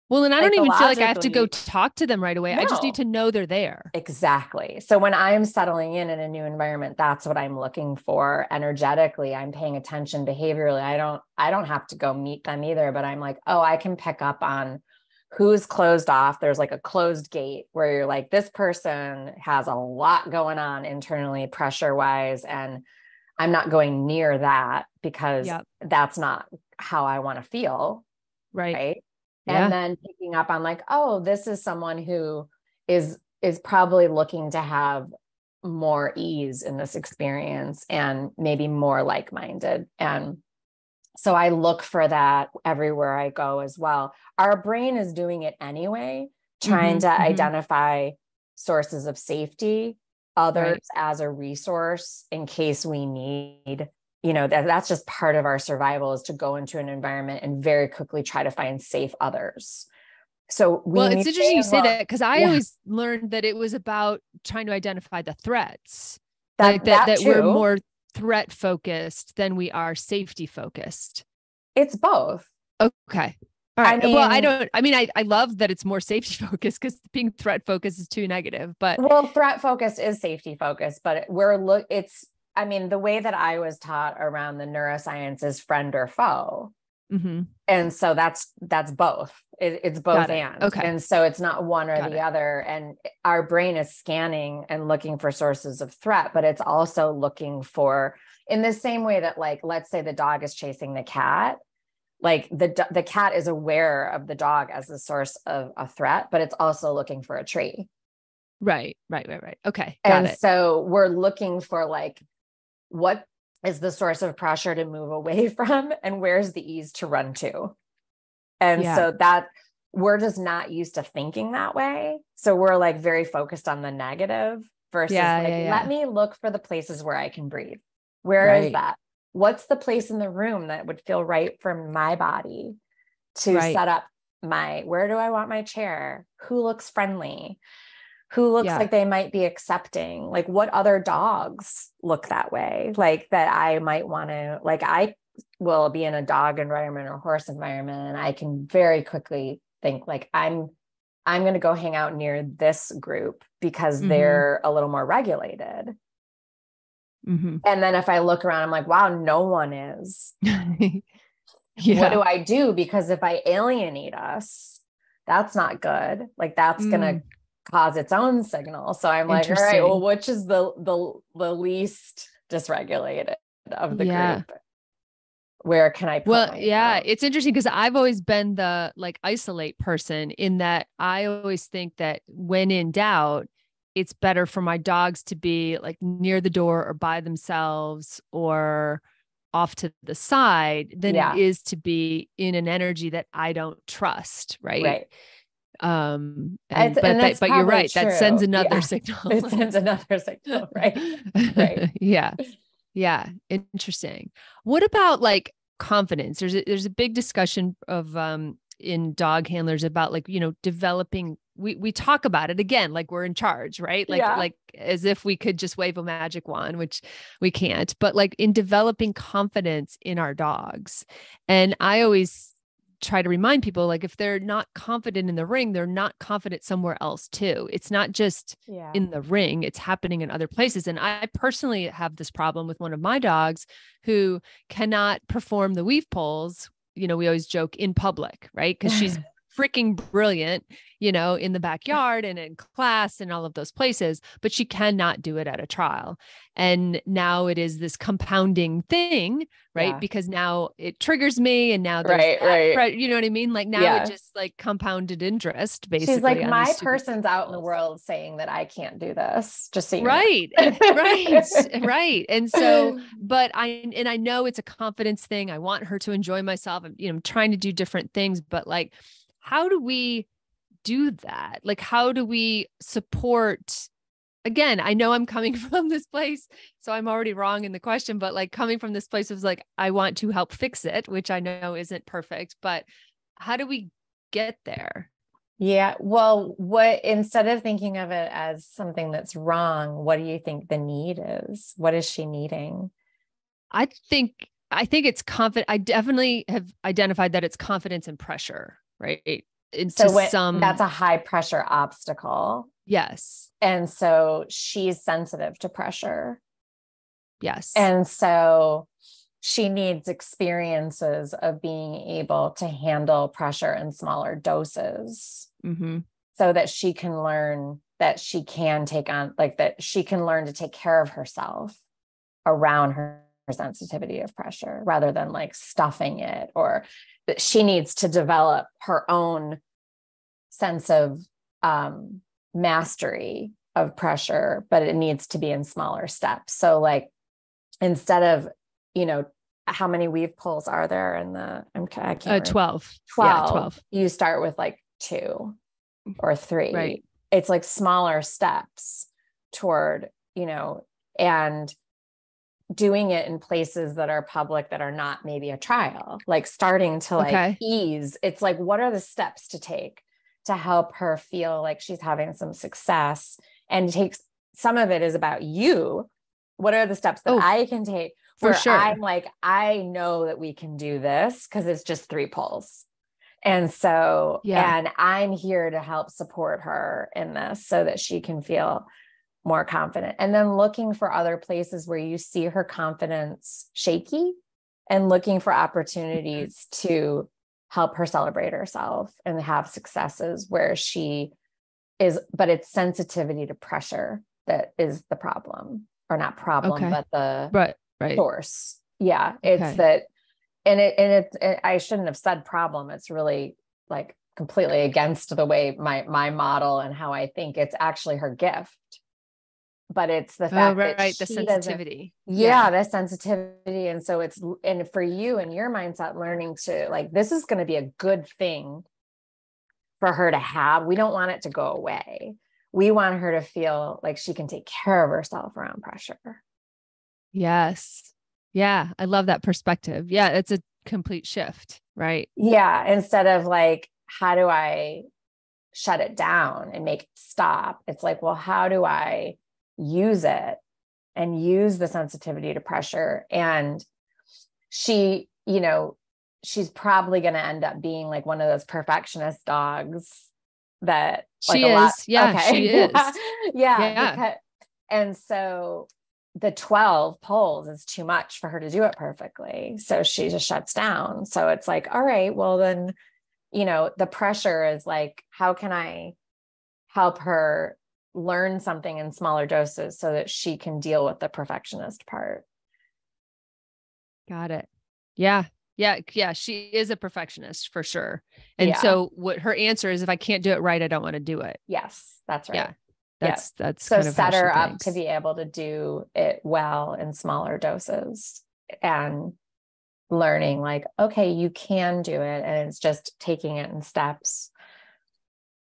Well, and I don't even feel like I have to go talk to them right away. No. I just need to know they're there. Exactly. So when I'm settling in in a new environment, that's what I'm looking for energetically. I'm paying attention behaviorally. I don't, I don't have to go meet them either, but I'm like, oh, I can pick up on who's closed off. There's like a closed gate where you're like, this person has a lot going on internally, pressure wise, and I'm not going near that because yep. that's not how I want to feel. Right. Right. Yeah. And then picking up on like, oh, this is someone who is, is probably looking to have more ease in this experience and maybe more like-minded. And so I look for that everywhere I go as well. Our brain is doing it anyway, trying mm-hmm, to mm-hmm. identify sources of safety, others right. as a resource in case we need, you know, that that's just part of our survival is to go into an environment and very quickly try to find safe others. So we well, it's interesting you say that because I yeah. always learned that it was about trying to identify the threats, that, like that, that, that we're more threat focused than we are safety focused. It's both. Okay. All right. I mean, well, I don't, I mean, I, I love that it's more safety focused because being threat focused is too negative, but. Well, threat focused is safety focused, but we're look, it's, I mean, the way that I was taught around the neuroscience is friend or foe. Mm-hmm. And so that's, that's both. It, it's both it. and. Okay. And so it's not one or Got the it. other. And our brain is scanning and looking for sources of threat, but it's also looking for, in the same way that, like, let's say the dog is chasing the cat. Like the the cat is aware of the dog as a source of a threat, but it's also looking for a tree. Right, right, right, right. Okay. And got it. So we're looking for, like, what is the source of pressure to move away from and where's the ease to run to? And yeah. so that we're just not used to thinking that way. So we're, like, very focused on the negative versus yeah, like, yeah, yeah. let me look for the places where I can breathe. Where right. is that? What's the place in the room that would feel right for my body to right. set up my, where do I want my chair? Who looks friendly? Who looks yeah. like they might be accepting? Like, what other dogs look that way? Like, that I might want to, like, I will be in a dog environment or horse environment. And I can very quickly think, like, I'm, I'm going to go hang out near this group because mm-hmm. they're a little more regulated. Mm-hmm. And then if I look around, I'm like, wow, no one is. yeah. What do I do? Because if I alienate us, that's not good. Like, that's mm. going to cause its own signal. So I'm like, all right, well, which is the, the, the least dysregulated of the yeah. group? Where can I put Well, myself? Yeah, it's interesting because I've always been the, like, isolate person, in that I always think that when in doubt, it's better for my dogs to be, like, near the door or by themselves or off to the side than yeah. it is to be in an energy that I don't trust. Right. Right. Um, and, but, and but, but you're right. True. That sends another yeah. signal. It sends another signal. Right. Right. yeah. Yeah. Interesting. What about, like, confidence? There's a, there's a big discussion of, um, in dog handlers about, like, you know, developing, we, we talk about it again, like we're in charge, right? Like, yeah. like as if we could just wave a magic wand, which we can't, but, like, in developing confidence in our dogs. And I always try to remind people, like, if they're not confident in the ring, they're not confident somewhere else too. It's not just yeah. in the ring, it's happening in other places. And I personally have this problem with one of my dogs who cannot perform the weave pulls. You know, we always joke in public, right? Because she's freaking brilliant, you know, in the backyard and in class and all of those places, but she cannot do it at a trial. And now it is this compounding thing, right? Yeah. Because now it triggers me and now there's right, that, right. you know what I mean? Like now yeah. it just, like, compounded interest basically. She's like, my person's out in the world saying that I can't do this, just so you right, know. right, right. And so, but I, and I know it's a confidence thing. I want her to enjoy myself. I'm, you know, I'm trying to do different things, but, like, how do we do that? Like, how do we support? Again, I know I'm coming from this place, so I'm already wrong in the question, but, like, coming from this place is, like, I want to help fix it, which I know isn't perfect, but how do we get there? Yeah. Well, what, instead of thinking of it as something that's wrong, what do you think the need is? What is she needing? I think, I think it's confident. I definitely have identified that it's confidence and pressure, right? Into so when, some, that's a high pressure obstacle. Yes. And so she's sensitive to pressure. Yes. And so she needs experiences of being able to handle pressure in smaller doses mm-hmm. so that she can learn that she can take on, like, that she can learn to take care of herself around her sensitivity of pressure rather than, like, stuffing it, or that she needs to develop her own sense of, um, mastery of pressure, but it needs to be in smaller steps. So, like, instead of, you know, how many weave pulls are there in the, I'm, I can't uh, twelve. twelve, yeah, twelve, you start with, like, two or three, right? It's, like, smaller steps toward, you know, and doing it in places that are public that are not maybe a trial, like starting to, like, okay. ease. It's like, what are the steps to take to help her feel like she's having some success? And takes some of it is about you. What are the steps that oh, I can take where for sure. I'm like, I know that we can do this because it's just three pulls. And so, yeah. and I'm here to help support her in this so that she can feel more confident. And then looking for other places where you see her confidence shaky and looking for opportunities to help her celebrate herself and have successes where she is, but it's sensitivity to pressure that is the problem, or not problem, okay. but the right, right. source. Yeah. It's okay. that, and it, and it, it, I shouldn't have said problem. It's really like completely against the way my, my model and how I think. It's actually her gift. But it's the fact oh, right, that right. the sensitivity. Yeah, yeah, the sensitivity. And so it's, and for you and your mindset, learning to like, this is going to be a good thing for her to have. We don't want it to go away. We want her to feel like she can take care of herself around pressure. Yes. Yeah. I love that perspective. Yeah. It's a complete shift, right? Yeah. Instead of like, how do I shut it down and make it stop? It's like, well, how do I use it and use the sensitivity to pressure? And she, you know, she's probably going to end up being like one of those perfectionist dogs that like she a is. Lot, yeah, okay. she is. yeah. yeah. Because, and so the twelve pulls is too much for her to do it perfectly. So she just shuts down. So it's like, all right, well then, you know, the pressure is like, how can I help her learn something in smaller doses so that she can deal with the perfectionist part? Got it. Yeah. Yeah. Yeah. She is a perfectionist for sure. And yeah. so what her answer is, if I can't do it right, I don't want to do it. Yes, that's right. Yeah. That's, yeah. that's so kind of set her up thinks. To be able to do it well in smaller doses and learning like, okay, you can do it. And it's just taking it in steps.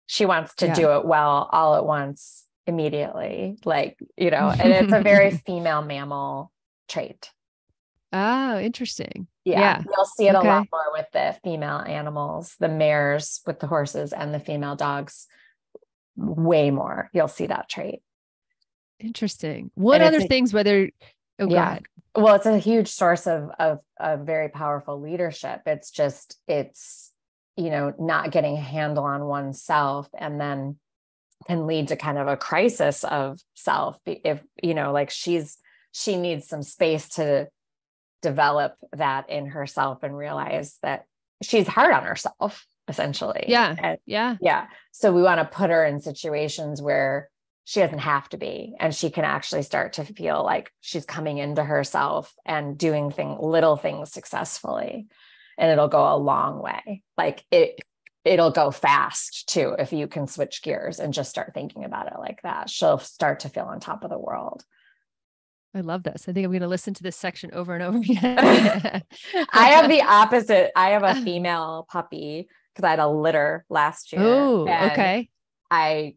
She wants to yeah. do it well all at once immediately. Like, you know, and it's a very female mammal trait. Oh, interesting. Yeah. yeah. You'll see it okay. a lot more with the female animals, the mares with the horses and the female dogs, way more. You'll see that trait. Interesting. What and other a, things, whether, oh yeah. God. Well, it's a huge source of, of, of very powerful leadership. It's just, it's, you know, not getting a handle on oneself, and then can lead to kind of a crisis of self. If, you know, like she's, she needs some space to develop that in herself and realize that she's hard on herself, essentially. Yeah. And, yeah. Yeah. So we want to put her in situations where she doesn't have to be, and she can actually start to feel like she's coming into herself and doing thing, little things successfully. And it'll go a long way. Like it, it'll go fast too. If you can switch gears and just start thinking about it like that, she'll start to feel on top of the world. I love this. I think I'm going to listen to this section over and over again. I have the opposite. I have a female puppy because I had a litter last year. Ooh, okay. I,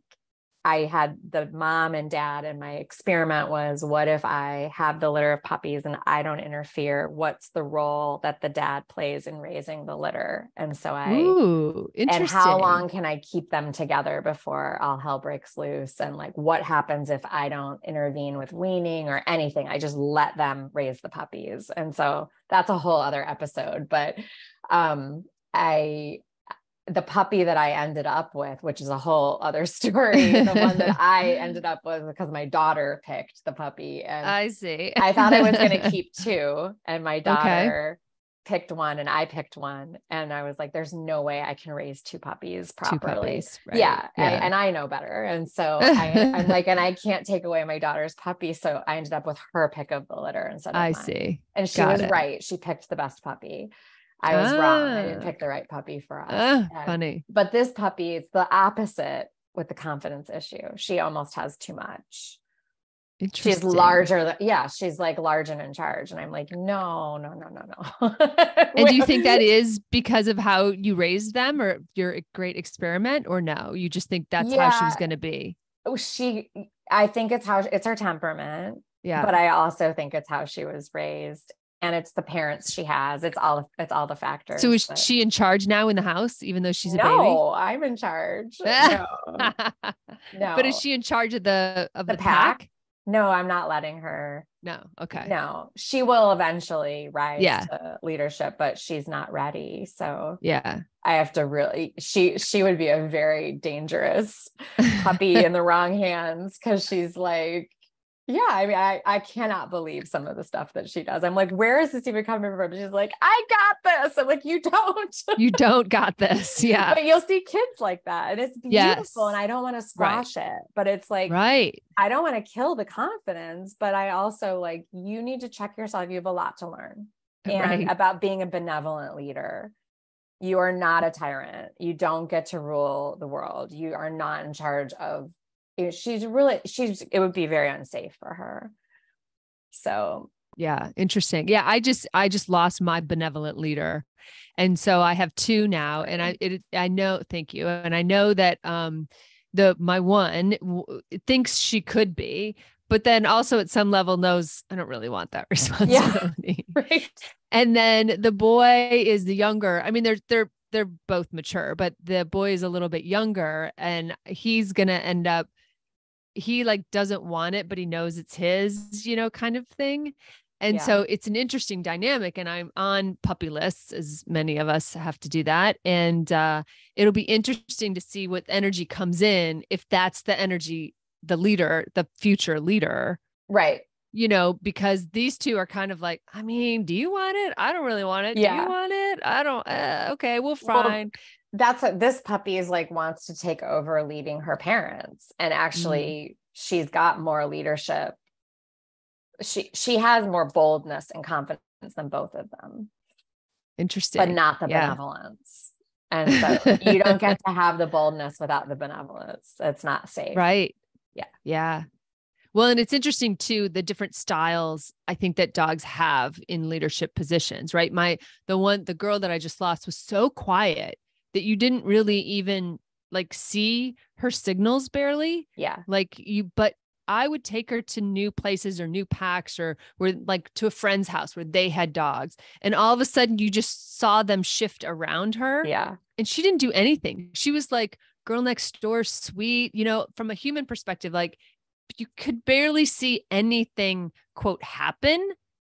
I had the mom and dad, and my experiment was, what if I have the litter of puppies and I don't interfere? What's the role that the dad plays in raising the litter? And so I, Ooh, interesting. And how long can I keep them together before all hell breaks loose? And like, what happens if I don't intervene with weaning or anything? I just let them raise the puppies. And so that's a whole other episode, but, um, I, the puppy that I ended up with, which is a whole other story, the one that I ended up with because my daughter picked the puppy. And I see. I thought I was going to keep two, and my daughter okay. picked one, and I picked one. And I was like, there's no way I can raise two puppies properly. Two puppies, right. Yeah. yeah. I, and I know better. And so I, I'm like, and I can't take away my daughter's puppy. So I ended up with her pick of the litter instead of I mine. See. And she Got was it. Right. She picked the best puppy. I was ah. wrong. I didn't pick the right puppy for us. Ah, and, funny. But this puppy, it's the opposite with the confidence issue. She almost has too much. She's larger. Yeah. She's like large and in charge. And I'm like, no, no, no, no, no. And do you think that is because of how you raised them, or your great experiment, or no, you just think that's yeah. how she's going to be? She, I think it's how it's her temperament. Yeah. But I also think it's how she was raised. And it's the parents she has. It's all, it's all the factors. So is but... she in charge now in the house, even though she's no, a baby? No, I'm in charge. No. no. But is she in charge of the, of the, the pack? pack? No, I'm not letting her. No. Okay. No, she will eventually rise yeah. to leadership, but she's not ready. So yeah, I have to really, she, she would be a very dangerous puppy in the wrong hands. Cause she's like, yeah, I mean, I, I cannot believe some of the stuff that she does. I'm like, where is this even coming from? She's like, I got this. I'm like, you don't. You don't got this. Yeah. But you'll see kids like that. And it's beautiful. Yes. And I don't want to squash right. it, but it's like, right. I don't want to kill the confidence, but I also like, you need to check yourself. You have a lot to learn and right. about being a benevolent leader. You are not a tyrant. You don't get to rule the world. You are not in charge of she's really, she's, it would be very unsafe for her. So. Yeah. Interesting. Yeah. I just, I just lost my benevolent leader. And so I have two now and I, it, I know, thank you. And I know that, um, the, my one w- thinks she could be, but then also at some level knows I don't really want that responsibility. Yeah, right. And then the boy is the younger. I mean, they're, they're, they're both mature, but the boy is a little bit younger and he's going to end up, he like doesn't want it, but he knows it's his, you know, kind of thing. And yeah. so it's an interesting dynamic and I'm on puppy lists as many of us have to do that. And, uh, it'll be interesting to see what energy comes in. If that's the energy, the leader, the future leader, right. You know, because these two are kind of like, I mean, do you want it? I don't really want it. Yeah. Do you want it? I don't. Uh, okay. Well, fine. Well, that's what this puppy is like, wants to take over leading her parents. And actually mm-hmm. she's got more leadership. She, she has more boldness and confidence than both of them. Interesting. But not the yeah. benevolence. And so you don't get to have the boldness without the benevolence. It's not safe. Right. Yeah. Yeah. Well, and it's interesting too, the different styles I think that dogs have in leadership positions, right? My, the one, the girl that I just lost was so quiet that you didn't really even like see her signals barely. Yeah. Like you, but I would take her to new places or new packs or where like to a friend's house where they had dogs. And all of a sudden you just saw them shift around her. Yeah. And she didn't do anything. She was like girl next door, sweet, you know, from a human perspective, like you could barely see anything quote happen,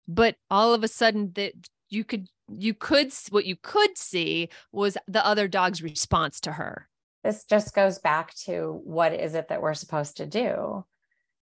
but all of a sudden that you could, you could, what you could see was the other dog's response to her. This just goes back to what is it that we're supposed to do?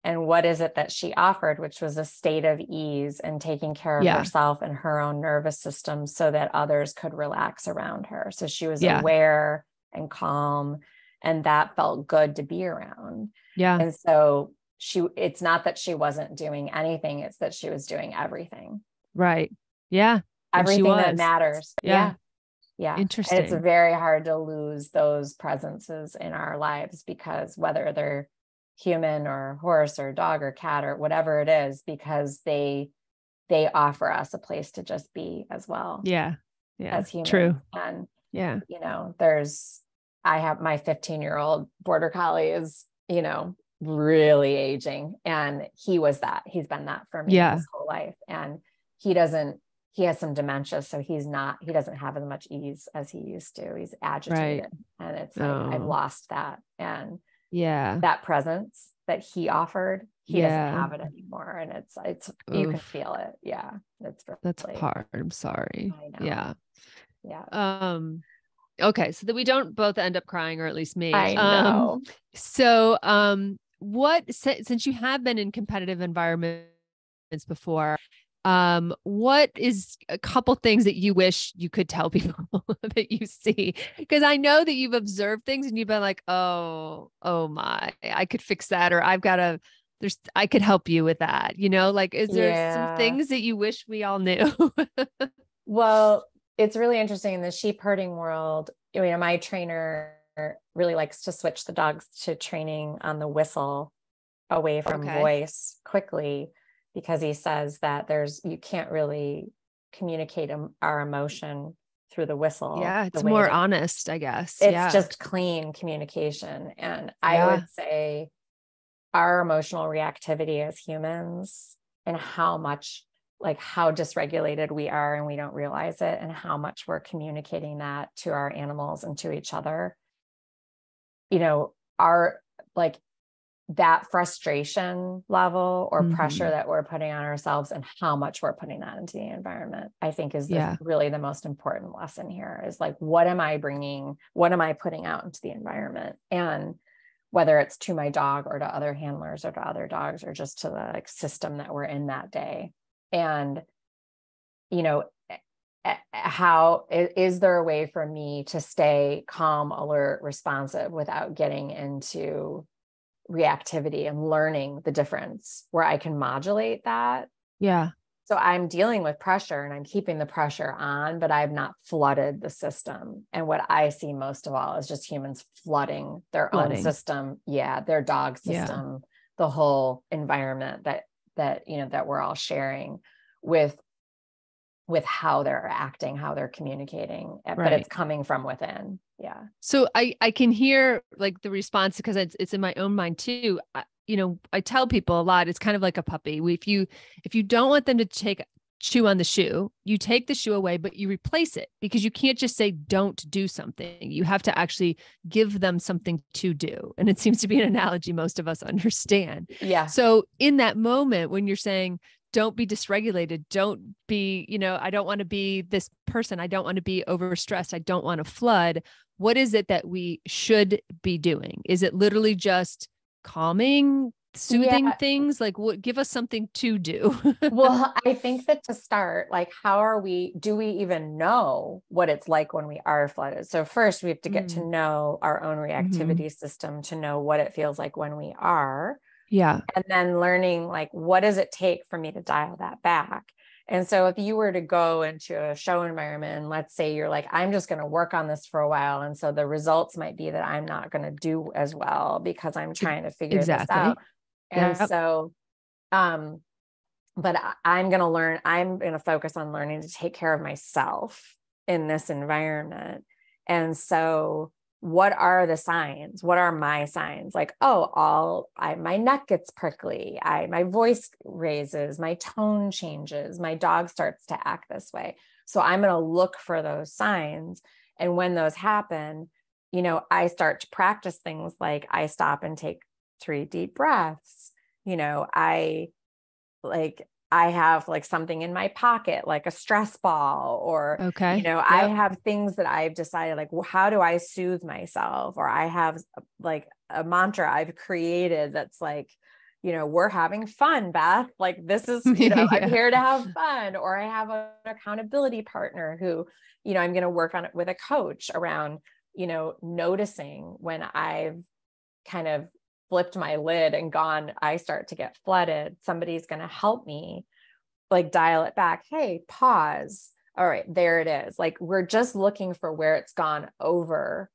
And what is it that she offered, which was a state of ease and taking care of yeah. herself and her own nervous system so that others could relax around her. So she was yeah. aware and calm and that felt good to be around. Yeah. And so she, it's not that she wasn't doing anything. It's that she was doing everything. Right. Yeah. Everything that matters. Yeah. Yeah. Interesting. And it's very hard to lose those presences in our lives because whether they're human or horse or dog or cat or whatever it is, because they, they offer us a place to just be as well. Yeah. Yeah. As humans. True. And yeah, you know, there's, I have my fifteen year old border collie is, you know, really aging. And he was that, he's been that for me yeah. his whole life. And he doesn't, he has some dementia. So he's not, he doesn't have as much ease as he used to. He's agitated. Right. And it's like, oh. I've lost that. And yeah, that presence that he offered, he yeah. doesn't have it anymore. And it's, it's, Oof. you can feel it. Yeah. It's really, that's hard. I'm sorry. I know. Yeah. Yeah. Um, Okay. So that we don't both end up crying, or at least me. I know. Um, so, um, what, since you have been in competitive environments before, um, what is a couple things that you wish you could tell people that you see? Cause I know that you've observed things and you've been like, Oh, Oh my, I could fix that. Or I've got a, there's, I could help you with that. You know, like, is there yeah. some things that you wish we all knew? Well, it's really interesting in the sheep herding world. You know, my trainer really likes to switch the dogs to training on the whistle away from okay. voice quickly, because he says that there's, you can't really communicate our emotion through the whistle. Yeah. It's more that, honest, I guess. It's yeah. just clean communication. And I yeah. would say our emotional reactivity as humans and how much like how dysregulated we are and we don't realize it, and how much we're communicating that to our animals and to each other. You know, our like that frustration level or mm-hmm. pressure that we're putting on ourselves and how much we're putting that into the environment, I think is the, yeah. really the most important lesson here is like, what am I bringing? What am I putting out into the environment? And whether it's to my dog or to other handlers or to other dogs or just to the like, system that we're in that day. And, you know, how is there a way for me to stay calm, alert, responsive without getting into reactivity and learning the difference where I can modulate that? Yeah. So I'm dealing with pressure and I'm keeping the pressure on, but I've not flooded the system. And what I see most of all is just humans flooding their flooding. own system. Yeah. Their dog system, yeah. the whole environment that, that, you know, that we're all sharing with with how they're acting, how they're communicating, but right. it's coming from within. Yeah. So I, I can hear like the response because it's, it's in my own mind too. I, you know, I tell people a lot, it's kind of like a puppy. If you, if you don't want them to take chew on the shoe, you take the shoe away, but you replace it because you can't just say, don't do something. You have to actually give them something to do. And it seems to be an analogy most of us understand. Yeah. So in that moment when you're saying, don't be dysregulated. Don't be, you know, I don't want to be this person. I don't want to be overstressed. I don't want to flood. What is it that we should be doing? Is it literally just calming, soothing yeah. things? Like what, give us something to do. Well, I think that to start, like, how are we, do we even know what it's like when we are flooded? So first we have to get mm-hmm. to know our own reactivity mm-hmm. system to know what it feels like when we are. Yeah. And then learning, like, what does it take for me to dial that back? And so if you were to go into a show environment, and let's say you're like, I'm just going to work on this for a while. And so the results might be that I'm not going to do as well because I'm trying to figure exactly. this out. And yeah. so, um, but I'm going to learn, I'm going to focus on learning to take care of myself in this environment. And so what are the signs? What are my signs? Like, oh, all I, my neck gets prickly. I, my voice raises, my tone changes, my dog starts to act this way. So I'm going to look for those signs. And when those happen, you know, I start to practice things like I stop and take three deep breaths. You know, I like, I have like something in my pocket, like a stress ball, or, okay. you know, yep. I have things that I've decided, like, well, how do I soothe myself? Or I have like a mantra I've created that's like, you know, we're having fun, Beth. Like this is, you know, yeah. I'm here to have fun. Or I have an accountability partner who, you know, I'm going to work on it with a coach around, you know, noticing when I've kind of flipped my lid and gone, I start to get flooded. Somebody's going to help me like dial it back. Hey, pause. All right, there it is. Like we're just looking for where it's gone over,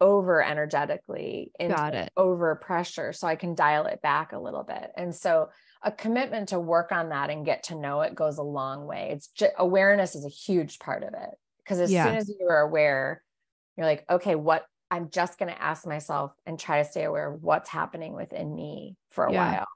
over energetically into over pressure. So I can dial it back a little bit. And so a commitment to work on that and get to know it goes a long way. It's just, awareness is a huge part of it. Cause as yeah. soon as you are aware, you're like, okay, what, I'm just going to ask myself and try to stay aware of what's happening within me for a yeah. while.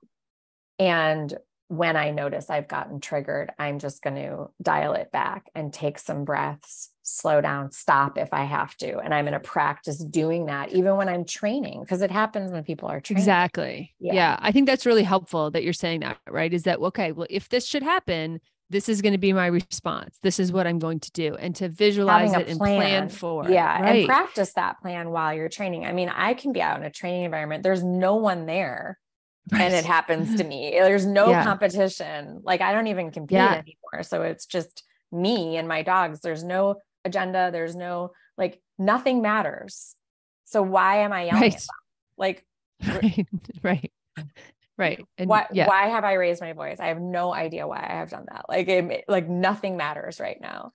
And when I notice I've gotten triggered, I'm just going to dial it back and take some breaths, slow down, stop if I have to. And I'm going to practice doing that even when I'm training, because it happens when people are training. Exactly. Yeah. yeah. I think that's really helpful that you're saying that, right? Is that, okay, well, if this should happen, this is going to be my response. This is what I'm going to do. And to visualize it and plan for. Yeah. Right. And practice that plan while you're training. I mean, I can be out in a training environment. There's no one there. Right. And it happens to me. There's no yeah. competition. Like I don't even compete yeah. anymore. So it's just me and my dogs. There's no agenda. There's no, like, nothing matters. So why am I yelling? Right. At them? Like, right. right. Right. And why, yeah. why have I raised my voice? I have no idea why I have done that. Like, it, like nothing matters right now.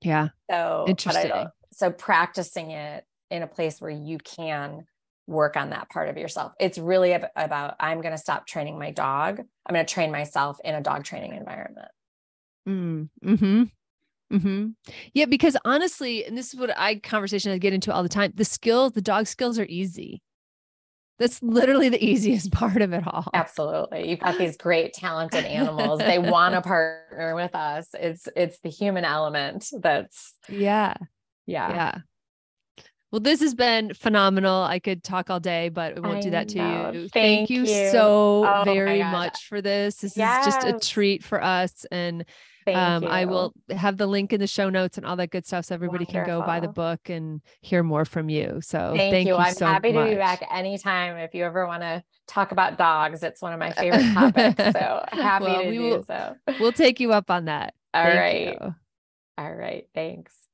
Yeah. So, interesting. I, so practicing it in a place where you can work on that part of yourself. It's really ab- about, I'm going to stop training my dog. I'm going to train myself in a dog training environment. Mm, mm-hmm. Mm-hmm. Yeah. Because honestly, and this is what I conversation I get into all the time, the skills, the dog skills are easy. That's literally the easiest part of it all. Absolutely. You've got these great talented animals. They want to partner with us. It's, it's the human element. That's yeah. Yeah. Yeah. Well, this has been phenomenal. I could talk all day, but we won't I do that to know. you. Thank, Thank you so oh very much for this. This yes. is just a treat for us. And um, I will have the link in the show notes and all that good stuff. So everybody Wonderful. can go buy the book and hear more from you. So thank, thank you. you. I'm so happy much. to be back anytime. If you ever want to talk about dogs, it's one of my favorite topics. So happy well, to we do will, so. We'll take you up on that. All thank right. You. All right. Thanks.